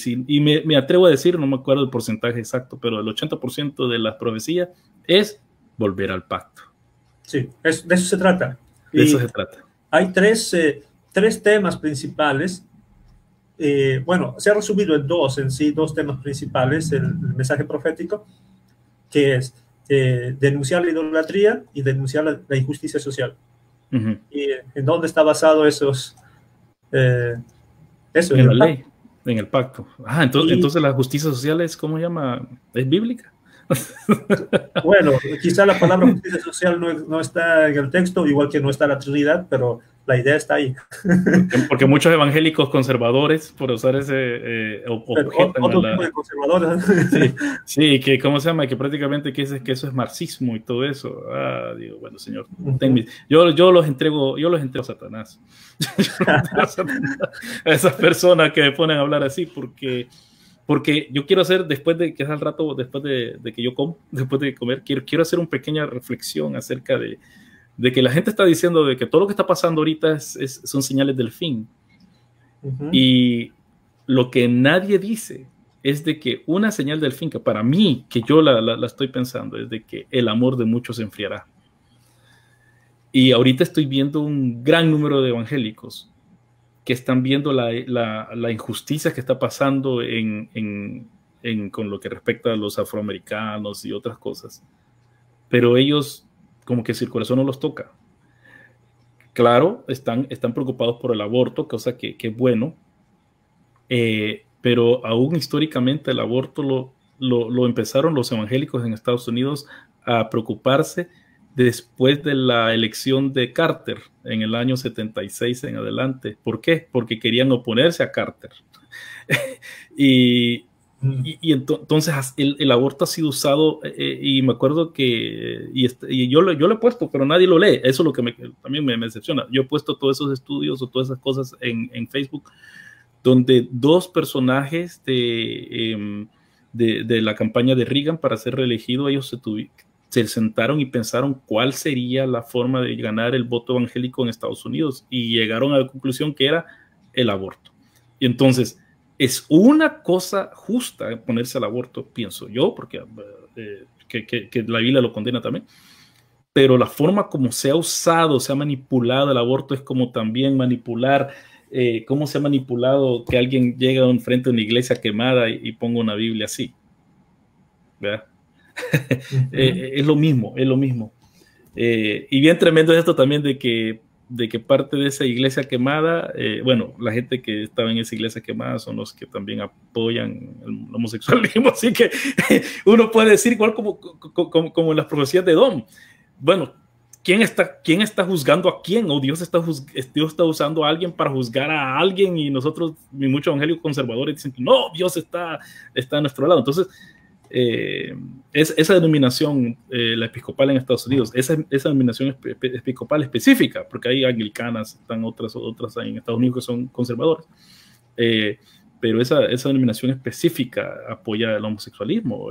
me atrevo a decir, no me acuerdo el porcentaje exacto, pero el 80% de las profecías es volver al pacto. Sí, de eso se trata. De eso se trata. Hay tres temas principales. Bueno, se ha resumido en dos temas principales, el mensaje profético, que es denunciar la idolatría y denunciar la injusticia social. ¿Y en dónde está basado eso? En la ley, en el pacto. Ah, entonces la justicia social es, ¿cómo se llama? ¿Es bíblica? Bueno, quizá la palabra justicia social no está en el texto, igual que no está la Trinidad, pero la idea está ahí. Porque muchos evangélicos conservadores, por usar ese... tipo de conservadores. Sí, que ¿cómo se llama? Que prácticamente que eso es marxismo y todo eso. Ah, digo, bueno, señor, yo los entrego a Satanás. A esas personas que me ponen a hablar así, porque yo quiero hacer, después de que es al rato, después de comer, quiero hacer una pequeña reflexión acerca de que la gente está diciendo de que todo lo que está pasando ahorita son señales del fin. Y lo que nadie dice es de que una señal del fin, que para mí, que yo la estoy pensando, es de que el amor de muchos se enfriará. Y ahorita estoy viendo un gran número de evangélicos que están viendo la injusticia que está pasando con lo que respecta a los afroamericanos y otras cosas. Pero ellos, como que si el corazón no los toca. Claro, están preocupados por el aborto, cosa que es bueno, pero aún históricamente el aborto lo empezaron los evangélicos en Estados Unidos a preocuparse después de la elección de Carter en el año 76 en adelante. ¿Por qué? Porque querían oponerse a Carter. Y entonces el aborto ha sido usado, y me acuerdo que yo lo he puesto, pero nadie lo lee. Eso es lo que también me decepciona. Yo he puesto todos esos estudios o todas esas cosas en Facebook, donde dos personajes de la campaña de Reagan para ser reelegido, ellos se sentaron y pensaron cuál sería la forma de ganar el voto evangélico en Estados Unidos, y llegaron a la conclusión que era el aborto. Y entonces es una cosa justa ponerse al aborto, pienso yo, porque que la Biblia lo condena también, pero la forma como se ha usado, se ha manipulado el aborto, es como también manipular, cómo se ha manipulado que alguien llega enfrente de una iglesia quemada y ponga una Biblia así, ¿verdad? Uh-huh. Es lo mismo. Y bien tremendo es esto también de que parte de esa iglesia quemada, bueno, la gente que estaba en esa iglesia quemada son los que también apoyan el homosexualismo, así que uno puede decir igual como en las profecías de Edom. Bueno, ¿quién está juzgando a quién? O Dios está usando a alguien para juzgar a alguien, y nosotros, y muchos evangélicos conservadores dicen que no, Dios está a nuestro lado. Entonces, esa denominación, la episcopal en Estados Unidos, esa denominación episcopal específica, porque hay anglicanas, están otras en Estados Unidos que son conservadoras, pero esa denominación específica apoya el homosexualismo,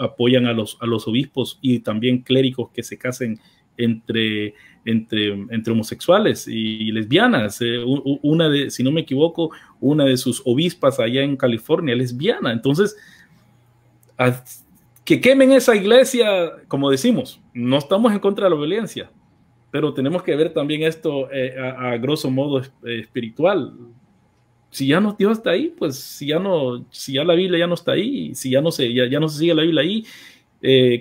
apoyan a los obispos y también clérigos que se casen entre homosexuales y lesbianas. Si no me equivoco, una de sus obispas allá en California es lesbiana. Entonces, que quemen esa iglesia, como decimos, no estamos en contra de la violencia, pero tenemos que ver también esto a grosso modo espiritual. Si ya no Dios está ahí, pues si ya la Biblia ya no está ahí, si ya no se sigue la Biblia ahí,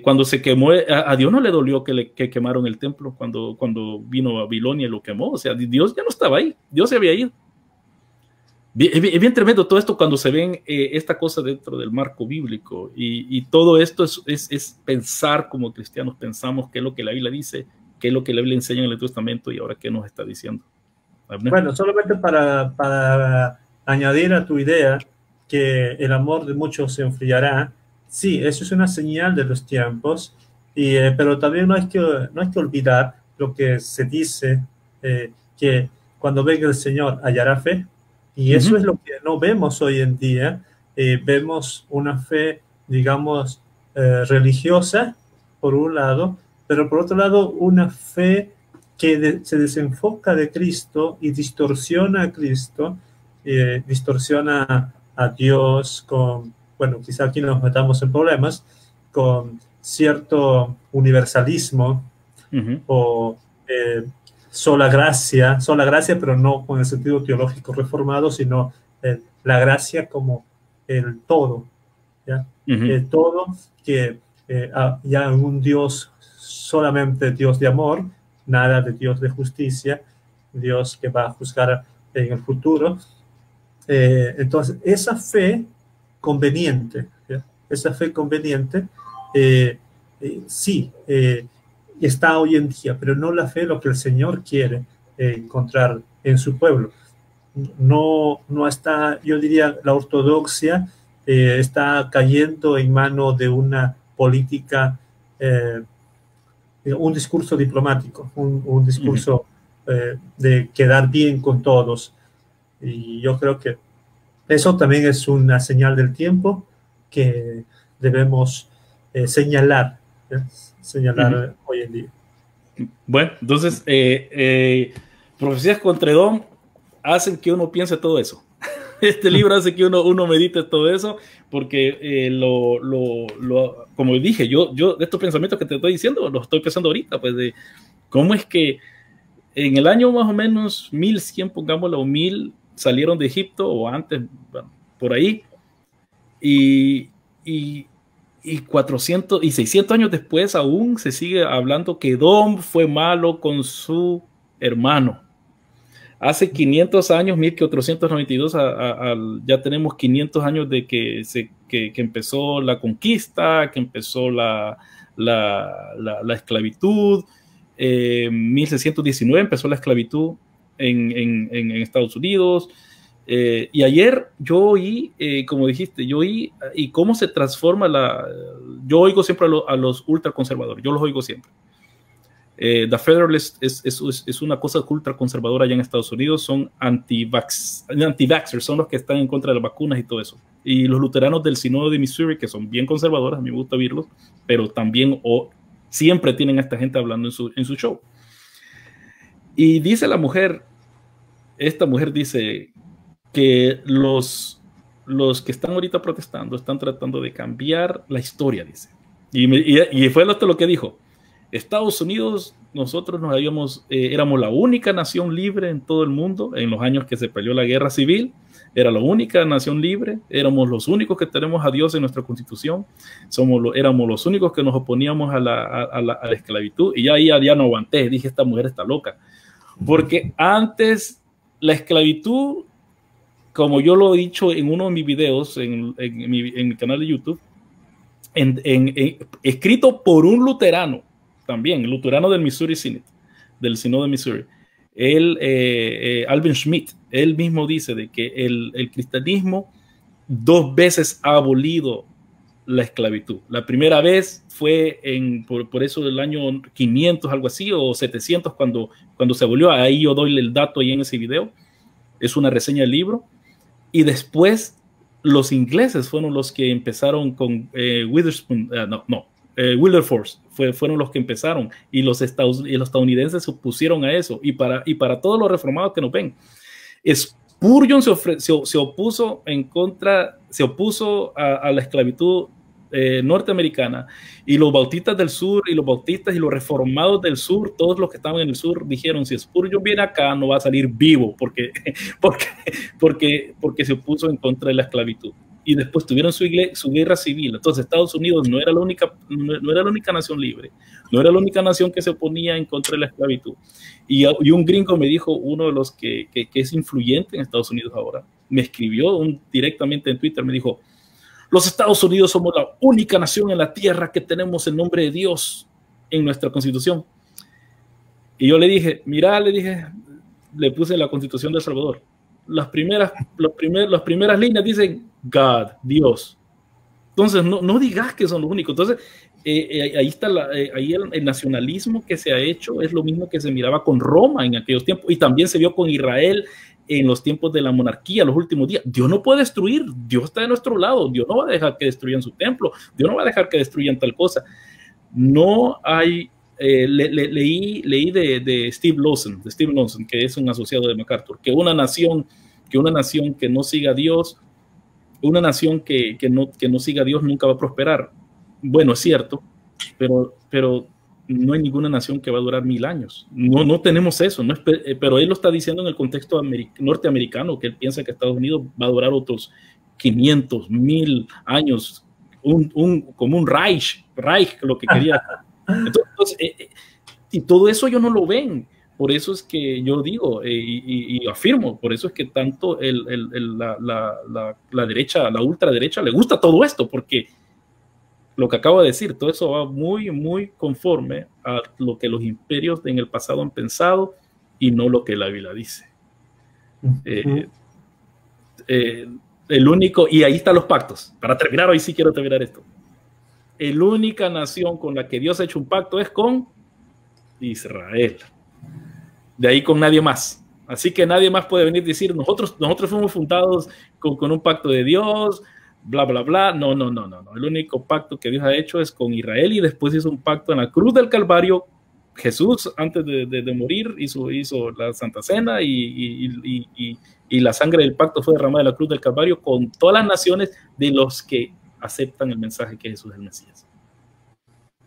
cuando se quemó, a Dios no le dolió que quemaron el templo cuando vino a Babilonia y lo quemó. O sea, Dios ya no estaba ahí, Dios se había ido. Es bien tremendo todo esto cuando se ven esta cosa dentro del marco bíblico, y todo esto es pensar como cristianos, pensamos qué es lo que la Biblia dice, qué es lo que la Biblia enseña en el Antiguo Testamento y ahora qué nos está diciendo. Bueno, solamente para añadir a tu idea que el amor de muchos se enfriará, sí, eso es una señal de los tiempos, pero también no hay que olvidar lo que se dice, que cuando venga el Señor hallará fe, y eso es lo que no vemos hoy en día. Vemos una fe, digamos, religiosa, por un lado, pero por otro lado una fe que se desenfoca de Cristo y distorsiona a Cristo, distorsiona a Dios con, bueno, quizá aquí nos metamos en problemas, con cierto universalismo o sola gracia, pero no con el sentido teológico reformado, sino la gracia como el todo, ¿ya? El todo que ya un Dios, solamente Dios de amor, nada de Dios de justicia, Dios que va a juzgar en el futuro. Entonces, esa fe conveniente, sí, está hoy en día, pero no la fe, lo que el Señor quiere encontrar en su pueblo. No está, yo diría, la ortodoxia está cayendo en mano de una política, un discurso diplomático, un discurso de quedar bien con todos. Y yo creo que eso también es una señal del tiempo que debemos señalar hoy en día. Bueno, entonces, profecías contra Edom hacen que uno piense todo eso. Este libro hace que uno medite todo eso, porque como dije, yo estos pensamientos que te estoy diciendo los estoy pensando ahorita, pues de cómo es que en el año más o menos 1100, pongámoslo, o 1000, salieron de Egipto, o antes, bueno, por ahí, y 400 y 600 años después aún se sigue hablando que Edom fue malo con su hermano. Hace 500 años, 1492, ya tenemos 500 años de que empezó la conquista, que empezó la esclavitud. 1619 empezó la esclavitud en Estados Unidos. Y ayer yo oí, como dijiste, yo oí y cómo se transforma Yo oigo siempre a los ultraconservadores, yo los oigo siempre. The Federalist es una cosa ultraconservadora allá en Estados Unidos, son anti-vaxxers, son los que están en contra de las vacunas y todo eso. y los luteranos del Sínodo de Missouri, que son bien conservadores, a mí me gusta verlos, pero también siempre tienen a esta gente hablando en su show. Y dice la mujer, esta mujer dice que los que están ahorita protestando están tratando de cambiar la historia, dice. Y fue hasta lo que dijo. Estados Unidos, nosotros nos habíamos, éramos la única nación libre en todo el mundo, en los años que se peleó la guerra civil, era la única nación libre, éramos los únicos que tenemos a Dios en nuestra constitución, éramos los únicos que nos oponíamos a la esclavitud, y ya no aguanté, dije, esta mujer está loca, porque antes la esclavitud, como yo lo he dicho en uno de mis videos, en mi canal de YouTube, escrito por un luterano, también, el luterano del Missouri Synod, del Sínodo de Missouri, Alvin Schmidt, él mismo dice de que el cristianismo dos veces ha abolido la esclavitud. La primera vez fue por eso del año 500, algo así, o 700, cuando se abolió. Ahí yo doy el dato ahí en ese video. Es una reseña del libro. Y después los ingleses fueron los que empezaron con Wilberforce fueron los que empezaron, y los estadounidenses se opusieron a eso, y para todos los reformados que nos ven, Spurgeon se opuso a la esclavitud norteamericana, y los bautistas del sur, y los bautistas y los reformados del sur, todos los que estaban en el sur dijeron, si Spurgeon viene acá no va a salir vivo, porque se opuso en contra de la esclavitud. Y después tuvieron su guerra civil. Entonces Estados Unidos no era la única nación libre, no era la única nación que se oponía en contra de la esclavitud. Y un gringo me dijo, uno de los que es influyente en Estados Unidos ahora, me escribió directamente en Twitter, me dijo, los Estados Unidos somos la única nación en la tierra que tenemos el nombre de Dios en nuestra constitución. Y yo le dije, mira, le puse la constitución de El Salvador. Las primeras líneas dicen God, Dios. Entonces no digas que son los únicos. Entonces ahí está el nacionalismo que se ha hecho. Es lo mismo que se miraba con Roma en aquellos tiempos, y también se vio con Israel en los tiempos de la monarquía, los últimos días. Dios no puede destruir, Dios está de nuestro lado, Dios no va a dejar que destruyan su templo, Dios no va a dejar que destruyan tal cosa. No hay leí de Steve Lawson, que es un asociado de MacArthur, que una nación que no siga a Dios, una nación que no siga a Dios nunca va a prosperar. Bueno, es cierto, pero no hay ninguna nación que va a durar 1000 años. No tenemos eso, pero él lo está diciendo en el contexto norteamericano, que él piensa que Estados Unidos va a durar otros 500, 1000 años, como un Reich, lo que quería. Entonces, y todo eso ellos no lo ven, por eso es que yo digo y afirmo, por eso es que tanto la derecha, la ultraderecha le gusta todo esto, porque lo que acabo de decir, todo eso va muy, muy conforme a lo que los imperios en el pasado han pensado y no lo que la Biblia dice. Y ahí están los pactos. Para terminar, hoy sí quiero terminar esto. La única nación con la que Dios ha hecho un pacto es con Israel. De ahí con nadie más. Así que nadie más puede venir a decir, nosotros fuimos fundados con un pacto de Dios, bla, bla, bla. No. El único pacto que Dios ha hecho es con Israel, y después hizo un pacto en la cruz del Calvario. Jesús, antes de morir, hizo la Santa Cena y la sangre del pacto fue derramada en la cruz del Calvario con todas las naciones de los que aceptan el mensaje que Jesús es el Mesías,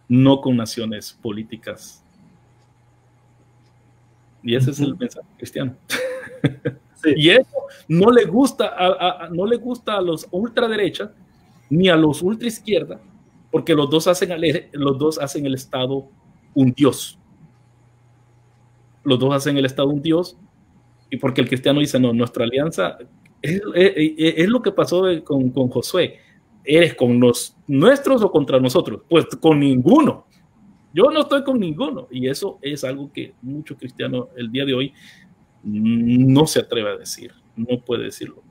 no con naciones políticas. Y ese es el mensaje cristiano. Sí. Y eso no le gusta a los ultraderecha ni a los ultraizquierda, porque los dos hacen el Estado un Dios. Los dos hacen el Estado un Dios, y porque el cristiano dice, no, nuestra alianza es lo que pasó con Josué. ¿Eres con los nuestros o contra nosotros? Pues con ninguno. Yo no estoy con ninguno. Y eso es algo que muchos cristianos el día de hoy no se atreve a decir. No puede decirlo.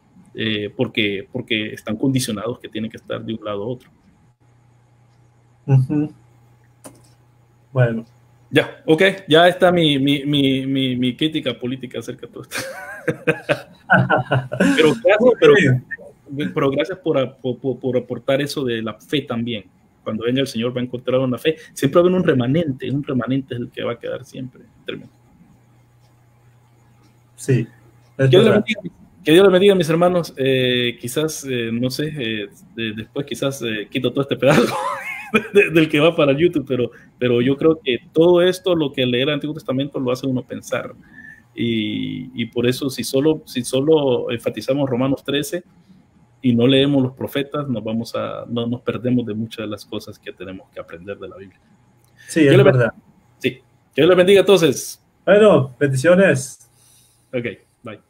Porque están condicionados que tienen que estar de un lado a otro. Bueno. Ya, ok. Ya está mi crítica política acerca de todo esto. Pero Pero gracias por aportar eso de la fe también. Cuando venga el Señor va a encontrar una fe. Siempre va a haber un remanente es el que va a quedar siempre. Termino. Sí. Que Dios les bendiga, mis hermanos. Quizás, no sé, después quizás quito todo este pedazo del que va para YouTube, pero yo creo que todo esto, lo que leer el Antiguo Testamento, lo hace uno pensar. Y por eso, si solo enfatizamos Romanos 13 y no leemos los profetas, nos perdemos de muchas de las cosas que tenemos que aprender de la Biblia. Sí, es verdad. Sí, que Dios les bendiga entonces. Bueno, bendiciones. Ok, bye.